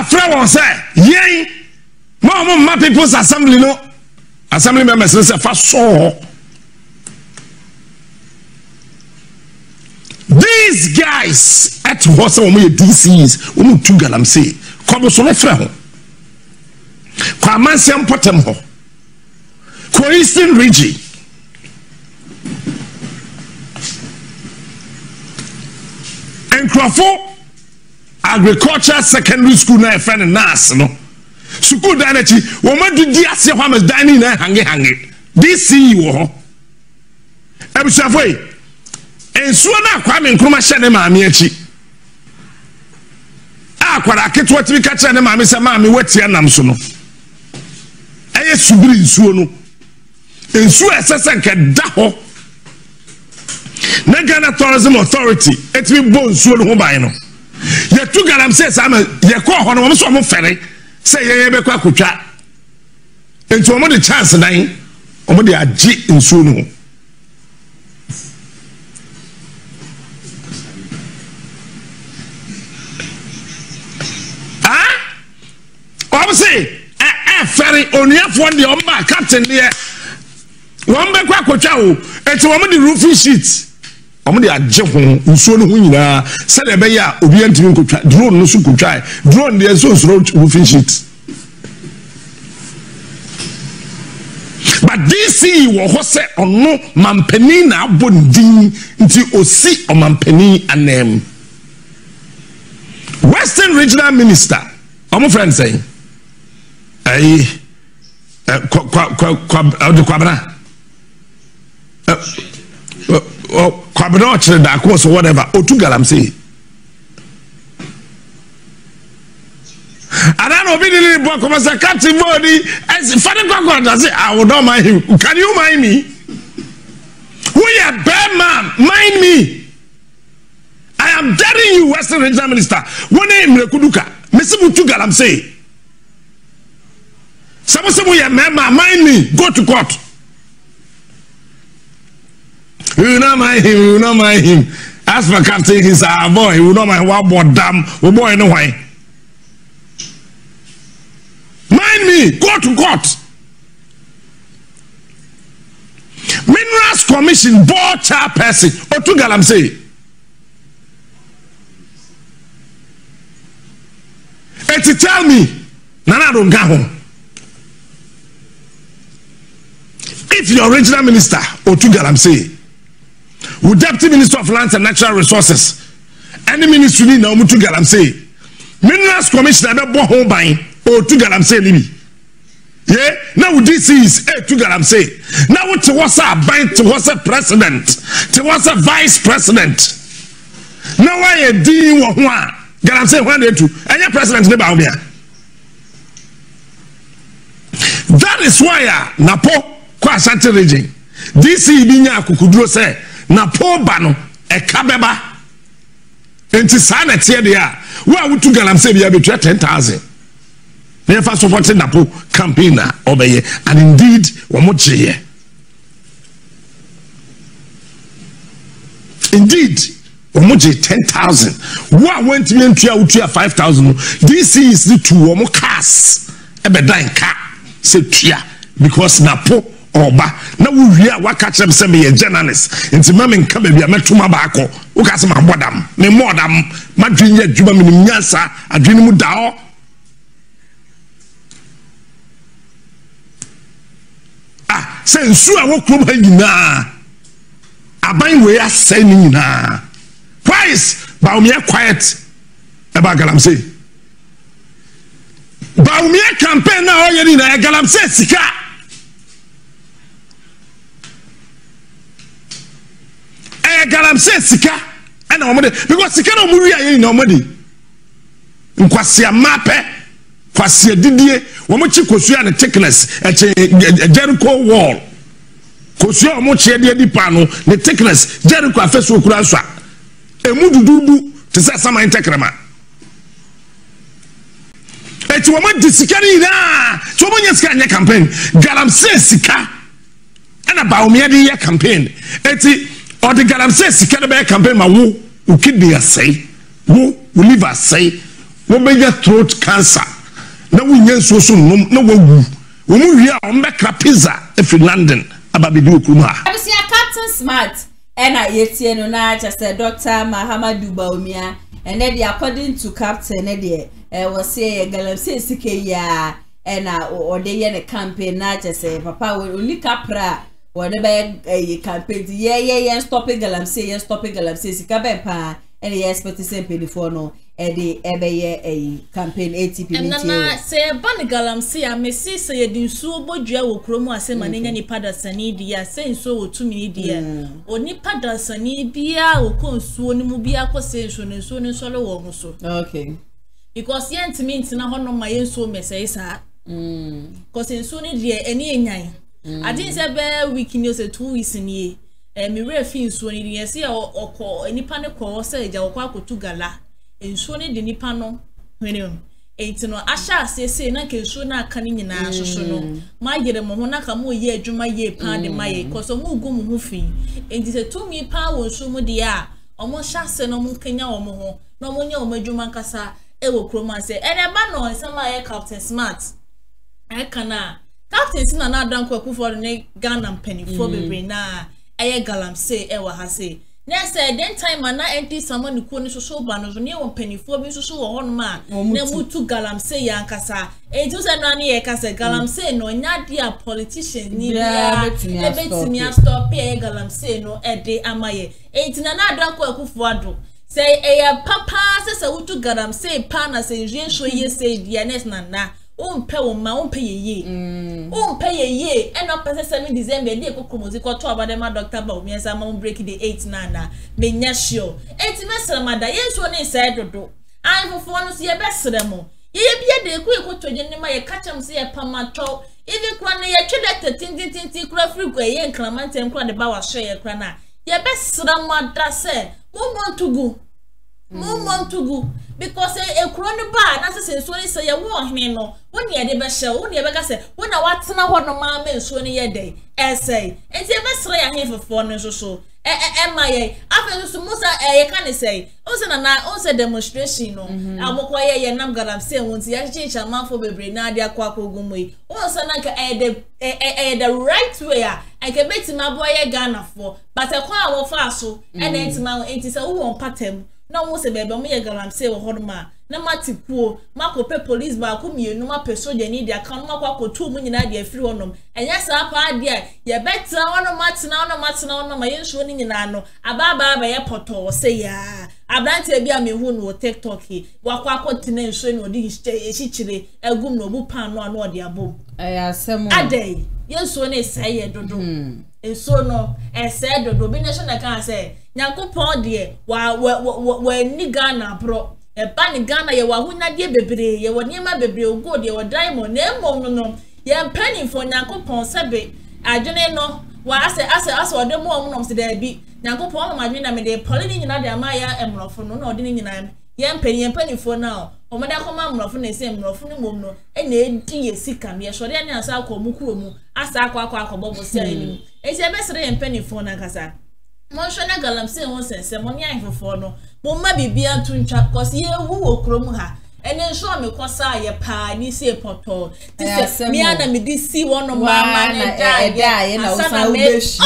a friend will say, yea, more my people's assembly, no assembly members, this is a fast saw. These guys at what's on me, D Cs, we move to Galam say, come on, so my friend. Kwamansi Mpotemho, kwa Eastern Region, Enkrafo Agriculture Secondary School na efene nas no. School danachi, wo ma didi ase hwa mas dani na hange hange. D C wo ho. Ebusafoi. Ensuo na kwa me nkruma hye ne maame achi. Akwara aketwa timi ka kye ne maame se maame watia nam so no. Eye subiri nsuo no nsuo esese nke da ho na Ghana Tourism Authority etimi bo nsuo no ho ban no ye tu garam se sa ma ye ko ho no mo so mo fere se ye ye be kwa kotwa enti omo de chance dan omo de agi nsuo no ah omo se ferry only have one the umba captain there. One back kwa kwao. It's one the roofing sheets. Omo the ajehun nsuo no hunyina se le be ya obi antimi kwotwa drone no su kwotwa drone there so so roofing sheets. But this see wo ho se ono mampani na abondin nti osi o mampani anem. Western Regional Minister. Omo friend say eh kwa kwa kwa kwabana eh kwabana ochre da course whatever otugalam say ara no bi ni bo koma sakati body as father god does say I will not mind him. Can you mind me? We are bad man, mind me. I am daring you, Western Regional Minister. One name rekuduka mesibu tugalam say Someone say, "We are member. Mind me. Go to court." We will not mind him. We will not mind him. As for captain, he's our boy. We will not mind what boy damn. We boy no why. Mind me. Go to court. Minerals Commission board chairperson. Otugalam say. And to tell me, Nana don't go home. If your regional minister, Otugalam say, with deputy minister of lands and natural resources, any ministry need now Otugalam say, minerals commissioner that bought home buying, Otugalam say, Libby. Yeah, now this is Otugalam say. Now to what's a bind to what's a president, to what's a vice president. Now I deal with one. Galam say one day two, and your president's never out there. That is why uh, Napo. Kwa Ashanti region. D C binya kukudro se na po bano e kabeba. Enti sana tiye dia. Wa wutu galamse biya betwa ten thousand. They fa supporting na po campaigner obeye and indeed wamochiye. Indeed wamochiye ten thousand. Wa went me ntua wutu five thousand. D C is the two wamo cars. Ebe dan ka se tia because na po Oba, now we are what catch them send me a journalist. It's a mammy coming via Metuma Bako, Ukasma Bodam, Memodam, Madrinia Jubamin Yansa, Adrimu Dao. Ah, send Sua Wokumina. Abang, we are sending na. Price, Baumia quiet about Galamse. Baumia campaign now, Yanina Galamse Sika. Galamse sika and omode because sika no muri aye ni omode nkwase amape Kwasi Didie, Wamochi Kosuya and Techless, at Jericho Wall. Kosuya Mochi di Pano, the Techless, Jericho Fesu Kuraswa, and Mududu to Sasama and Tekrama. It's Waman Disikari, so when you scan your campaign, Galamse Sika, and a Baumedia campaign, Eti, or the Galamse Sikanabe campaign, my woo, who kid me a say, woo, who live a say. We make throat cancer. Now we need so soon. No, we move. We move here on back to pizza. If in London, ababidu kuma. I was a captain smart. And I yeti no na just Doctor Mahamadou Bawumia. And then according to captain, and then was say galamse sike ya. And I or they in a campaign. Now just say Papa we only capra. Whatever a campaign. Yeah yeah yeah. Stop it galamse. Yeah stop it galamse sike bempa. And yes, but the same pay before no. Edi ebeye eyi campaign A T P meeting. And na say ban galamse ya me si say di nsuo bodua wo kromo asema nenya ni padansani di ya say nsuo wo two minute di ya. Oni padansani bia wo ko nsuo ni mu bia ko say nsuo ni nsuo ni solo wo ho so. Okay. Because yent mint na hono ma ye nsuo me say sa. Mm. Because nsuo ni di eni enyan. Adin say be week ni o say two weeks ni e me re fi nsuo ni di say okọ enipa ne ko say ja okọ akotu gala. Ensuo ne de nipa no hwene enti no asha asese na kensuo na aka ni nyina asoso no ma yere mo ho na ka mo ye adwuma ye pa de ma ye koso mo gu mo ho fi enti se tu mi pa wo nsuo mo de a omo sha se no mo kenya wo mo ho na omo nya omo adwuma nkasa e wo kroma se ene ba no nsema ye Captain Smart e kana Captain Smart na adan kwa ku for ne Ghana penifo bebre na eye galamse e wa ha se next then time ana enti someone ni ko ni soso ba no ne won panifo bi soso wo hono ma na mutu galamse ya nkasa e ju se no ne e kasa galamse no nya dia politician ni ya e betimi a stop e galamse no e de amaye e ti na na adwa ko akufo ado say e ya papa se se wutu galamse pa na se rien so ye say dia next na na umpe wo ma umpe yeye umpe yeye eno pese seven December dey ko promote ko to abadema Doctor Bawumia say ma break the eight nana me nya sure eight na sramada yeso ni say dodo ai fofo no se ye besremo ye bia de ku e ko toje ni ma ye kachem se ye pamato even kwana ye twede thirteen thirteen kura free ko ye nkramantem kura de ba wa hwe ye kura na ye besramada se mo montugu mo montugu because a crony bar, that's a sensory say a war him no. One year they beshell, one year bagassa, when I watch no one of my men so near day, essay, and the best way I have for four minutes or so. Am I after the Musa? I can say, also, and I also demonstration. I walk away and I'm gonna say once the exchange a month for the Brinadia Quaco Gumway. Also, I can add the right way. I can bet my boy a gunner for, but I call our fast so, and it's my it is a woman pattern. Na wo se bebe mo ye galamse wo horma na matipuo makope police ba ko mienu ma pesoje ni dia kan ma kwa kotu mu nyina dia firi wonom enya sa pa dia ye betra wonom matna wonom matna wonom ye nsuo ni nyina no aba aba ba ye poto se ya abrante bia me hu no TikTok wa kwa kotina nsuo ni odi hichichire egum no bu pan no ano dia bom aya semo adey ye nsuo ni sai ye dodo nsuo no ese dodo bi nation na kan say Nyankopon de wa wa ni Ghana bro e ba ni Ghana ye wa hunya de bebere ye wo niema bebere ogo de wo diamond na emom no ye planning for Nyankopon sebe adwene no wa ase ase ase wo de mo om no se da bi Nyankopon ma adwene na me de polini nyina de amaya emrofo no na odini nyina ye mpani mpani fo na o mo da koma emrofo na se emrofo no mom no e na edi ye sika me ye so de ani asa akọ mu kuro mu asa akọ akọ akọ bobo se ani e se besere mpani fo na kasa Monsiona galamse won sense moni anfofo no mo ma bibia ntwa because ye wu okrom ha ene nso me kosa ye pa ni se poto ti se me ana me di si wono mama na dai dai na usawo beshi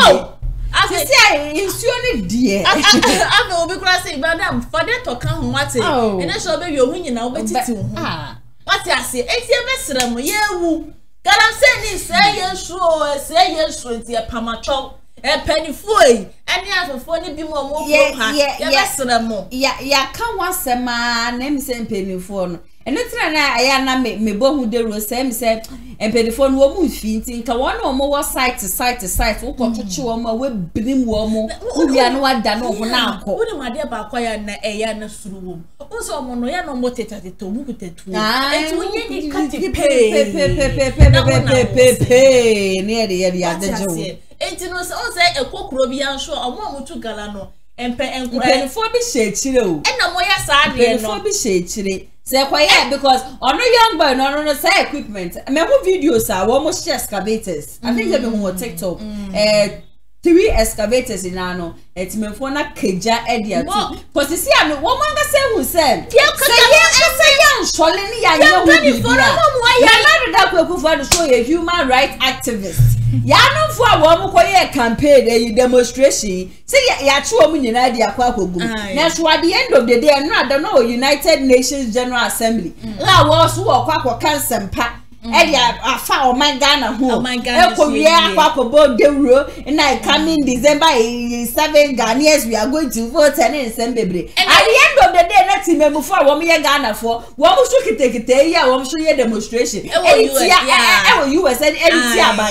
ase se ayi nsuo ni die ana obi kura se ibadam for that to kan hwate ene so be yo hu nyina obetiti hu what ase etie besrem ye wu galamse ni se ye nsuo se ye nsuo ti e pamacho e penifoi ani afofo ni bi mo mo ko ha ya besremo ya ya ka wasema na mi se penifoi no And that's not I am me bow who there was same said and pedifon woman feeding to one or more side to side to side. Who come to chew on my web brim woman who are not done over now. What am I there by choir and a yana through? Also, Monoyano motet at the tomb with the two. I can't pay, pay, pay, pay, pay, pay, pay, pay, near the other. It was also a cockrobian show or one to Galano and pay and for be shade chill. And no more sadly for be shade chill. Say quiet because on a young boy, no, no, say equipment. I mean, videos are almost excavators. I think they've been more TikTok. Eh, three excavators in Ano, it's me for not Kaja Edia. Because you see, I'm a woman that say who said, yeah, because I'm a young Sholini, I know what you follow. Why you're not a good show a human rights activist. Ya no for a woman who campaign a demonstration. Say, yeah, two women in idea. That's why at the end of the day, I don't know, United Nations General Assembly. La was who are quack or cancer pack. Eddie, I found my Ghana home. My Ghana, and I come in December seven Ghanaians. We are going to vote and then send baby. And at the end of the day, let's remember for one year Ghana for one was to take it a year, one show your demonstration. Oh, you were said, I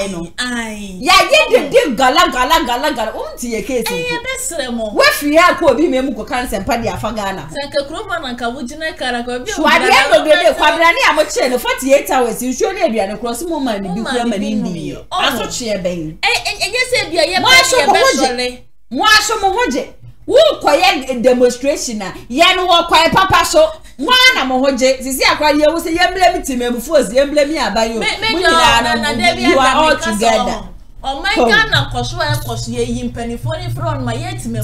know. Aye, yeah, yeah, the gala gala gala gala. Um, to your case, what we have could be Memuko cancer and Paddy Afagana. Like a crumb and Kawujina Caracol. So at the end of the day, Fabrani, I'm a channel forty eight hours. You surely are across moment in the I thought she had been. And yes, if you are a demonstration, Yan walk quiet, Papa. So, one am a hoje. This year, I was a young blame to me before the emblem here by you. You are all together. Oh my God, now cause why cause ye penny for from my yet me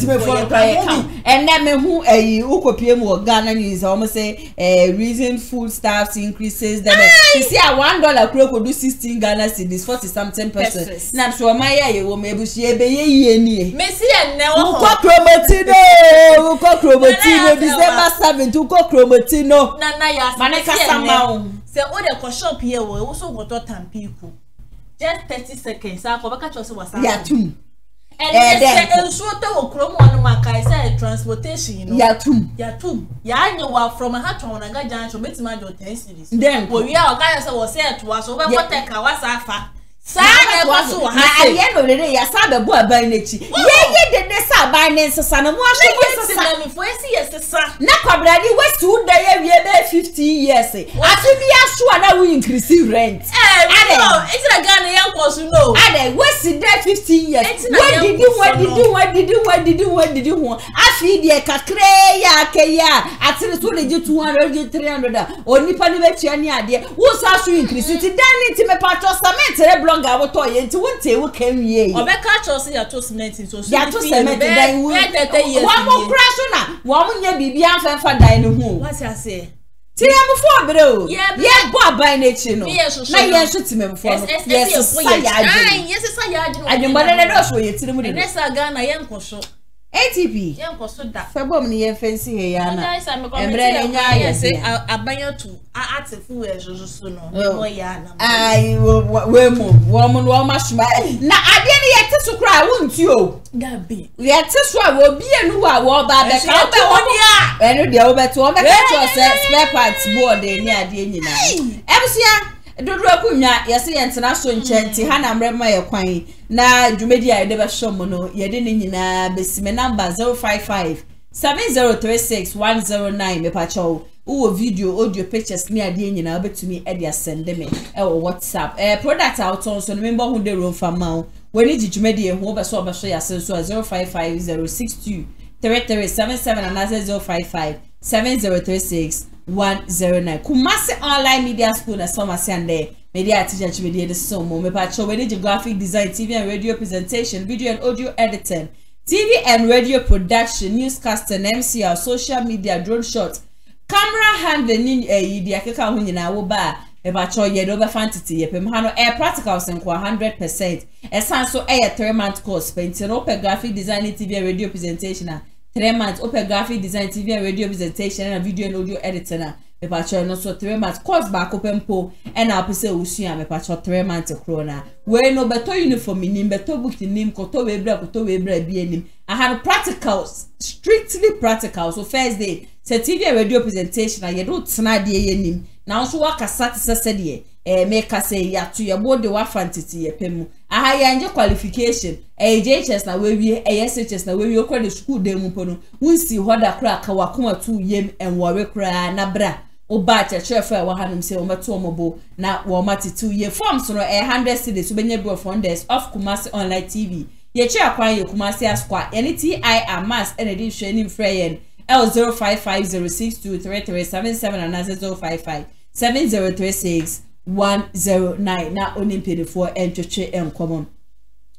and then who a you copy more Ghana news almost say a reason foodstuffs increases then you see a one dollar crook will do sixteen Ghana cedis forty something percent. Now so my ye will maybe she be ye ye Messi and now Crobatino Crobatino December seventh to Crobatino Nanaya Maneka Samao. Say all the shop here will also go to ten people. Just thirty seconds. I come back to us with something. And then so that we come on my car. It's transportation, you know. Yatum. Yatum. Yatum. From a hat on a guy junction, meet my daughter. Then we are guys. I was said to us over what take us after. Sa na kwaso ha ayeno lele ya sa be bo aban nechi ye ye de de sa aban ne sesa na mo aso sesa na mi fo esi ye sesa na kwabrani west u de ye wie be fifty years ati bi aso na we increase rent eh no it's like Ghana yan kwaso no ade west de fifty years what did you what did you what did you what did you what did you won afi de kakre ya akeya ati so le je two hundred three hundred onipa ni betua ni ade wo sa so increase ti dani ti me patcho cement block I will tell you into one day we came here. Or back catch us in your two cement. So your two cement. Then we one more crash on her. One more year baby and father die no more. What I say? Tell me before, bro. Yeah, yeah, boy, by nature no. Yes, yes, shoot me before. Yes, yes, yes. Yes, yes, yes. I don't bother the door for you. Tell me. Yes, I got my young kosho. A T P. Young kosho da. February ni young fancy here na. Embrace na yes. I buy you two. I ask for your jojo no. I we mo woman woman shuma. Na adi ni yete sukra wunti o. Gabi. Yete swa wo bi enu wa wo ba be ka be woni a. Enu de wo beto wo be ka to spare parts board ni adi enyi na. Emsia dodo akunya yesi yentena so nchenti ha na mrema ye kwan na dwumedi a yedeba shomo no yede ni nyina besime number zero five five seven zero three six one zero nine me pacho uwo video audio pictures ni ade nyina obetumi e dia send me e wo WhatsApp eh product out on so member hu de room famao weni djumedi e ho beso obeso yase so zero five five zero six two three three seven seven another zero five five seven zero three six one zero nine Kumasi Online Media School na Somasi and there media teacher Chimedi the Somo me pacho with graphic design T V and radio presentation video and audio editing T V and radio production newscaster M C or social media drone shot camera handling eh dia keka ho nyina wo ba e pacho ye do be fantasy ye pem ha no eh practicals nko one hundred percent e san so eh three month course painting up graphic design T V and radio presentation Three months, open graphic design, T V and radio presentation, and video and audio editor. mepacho no so three months course back open po and I'll pese usua mepacho three months krona we no beto uniform nim beto book nim koto we bra koto we bra bi enim I had practicals strictly practical so first day set T V radio presentation I do tena de enim na so wakasa tse said ye eh make us say ya to your body wa fantasy ye pemu aha ya nje qualification eh J H S na we wie eh S H S na we wie okwa de school dem mpo no wunsi hoda kra ka wakoma tu yem enwore kra na bra oba chachefo e wahanum se o meto omobo na wo matitu ye forms no eh one hundred cedis so benye be of funders of Kumasi Online T V ye che akwan ye Kumasi Asqua any T I amass and edition in freyen L zero five five zero six two three three seven seven and as zero five five seven zero three six one zero nine na onimpedefoɔ entwetwe enkomo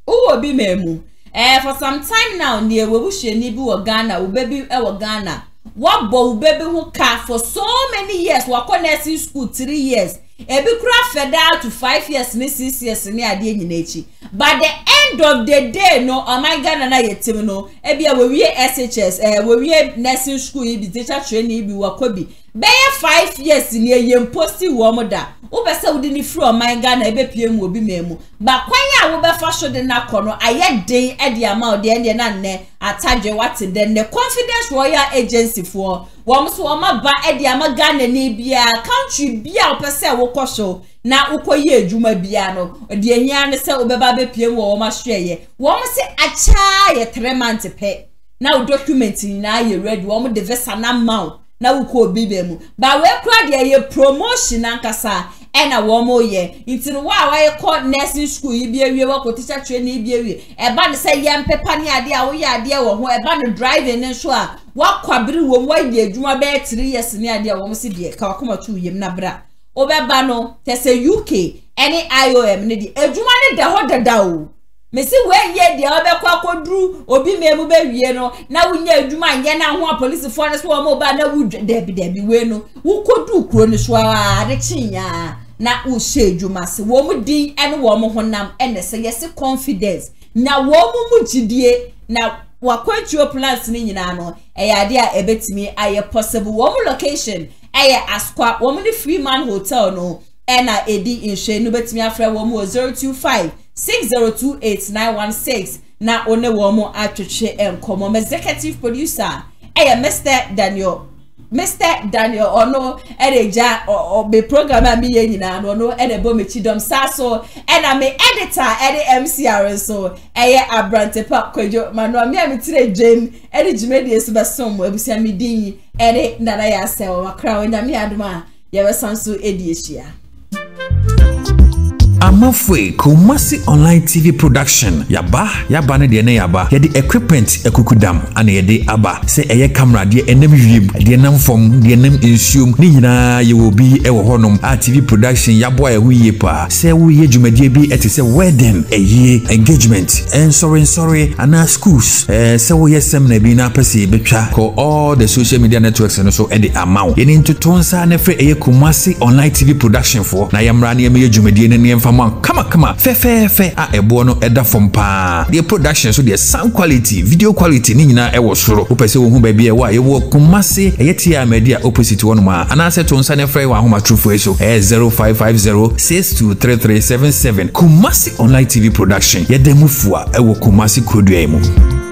wo bi memu eh for some time now ne wewuhye ni bi wɔ Ghana wo baby e wɔ Ghana wabɔ wo baby ho ka for so many years wa nursing school three years e bi kura federal to five years ne six years ne ade nyinachi by the end of the day no oh my Ghana na yetim no e bi a wewie S H S eh wewie nursing school yi bi teacher training bi wa kɔ bi beye five years ne yem posti wo moda obesa wudi ni fro my Ghana ebe piem obi memu ba kwanya wo be fa so de na kono aye den e de ama ode ende na nne atadwe wate den ne confidence royal agency for wo mso wo ma ba e de ama Ghana ni bia country bia opesa wo koso na ukoye adwuma bia no de ehia ne se obeba be piem wo wo ma hweye wo mse acha ye three months pe na document ni na ye ready wo mo de visa na mount na wuko bibe mu ba we kura de ye promotion ankasa e na wo mo ye nti no wa wa call nursing school yi bi awie wa ko teacher training bi awie e ba ne se ye mpepa ne ade a wo ye ade wo ho e ba no driving ne so a wa kwabiri wo wa de adwuma be three years ne ade a wo mo se de ka akoma tu yem na bra o be ba no tese U K any I O M ne de adwuma ne da ho dada o Mesi we ye de obekwa kodru obi memu be wie no na wunya adwuma nye na ho police fo ne so mo ba na wu debi debi we no wo kodru kro ne so a de chinya na wo she adwuma se wo mu din ene wo mo honam ene se yesi confidence na wo mu mu gidie na wakwantuo plans ni nyina no e ya de a ebetimi aye possible wo mu location aye Asqua wo mu ni Freeman Hotel no ena edi inhwe no betimi afra wo mu zero two five six zero two eight nine one six na one womo atwetwe enkomo executive producer eh Mister Daniel Mister Daniel ono ereja obe program ami ye nyina no no edebo mechidom saso eh na me editor eh M C R so eh Abrantepa Kwejo manu ami amitire Jane eh Jimedi subasom ebusi ami din eh ndana ya sel makra onya mi aduma ye wesanso edi ehia Amafwe Kumasi Online T V production yaba yaba ne de ne yaba ye de equipment ekukudam ana ye de aba se eye camera de enem yib de enem fom de enem ensuom ni nyina ye obi e wo honum a T V production yabo a huye pa se huye dwumadie bi ete se wedding eye engagement and sorry sorry ana schools eh se huye seminar bi na pese betwa ko all the social media networks no so e de amawo ye nto tonsa na fe eye Kumasi Online T V production for na yamra na ye dwumadie ne Faman, kama kama fe fe fe a ebo no eda fom pa the production so the sound quality video quality ni nyina e wo soro opese wo hu ba bi e wa ye wo Kumasi e yetia media opposite wo no ma ana se to nsane frey wa homa trufu eso e zero five five zero six two three three seven seven Kumasi Online T V production ye demufua e wo Kumasi kodua mu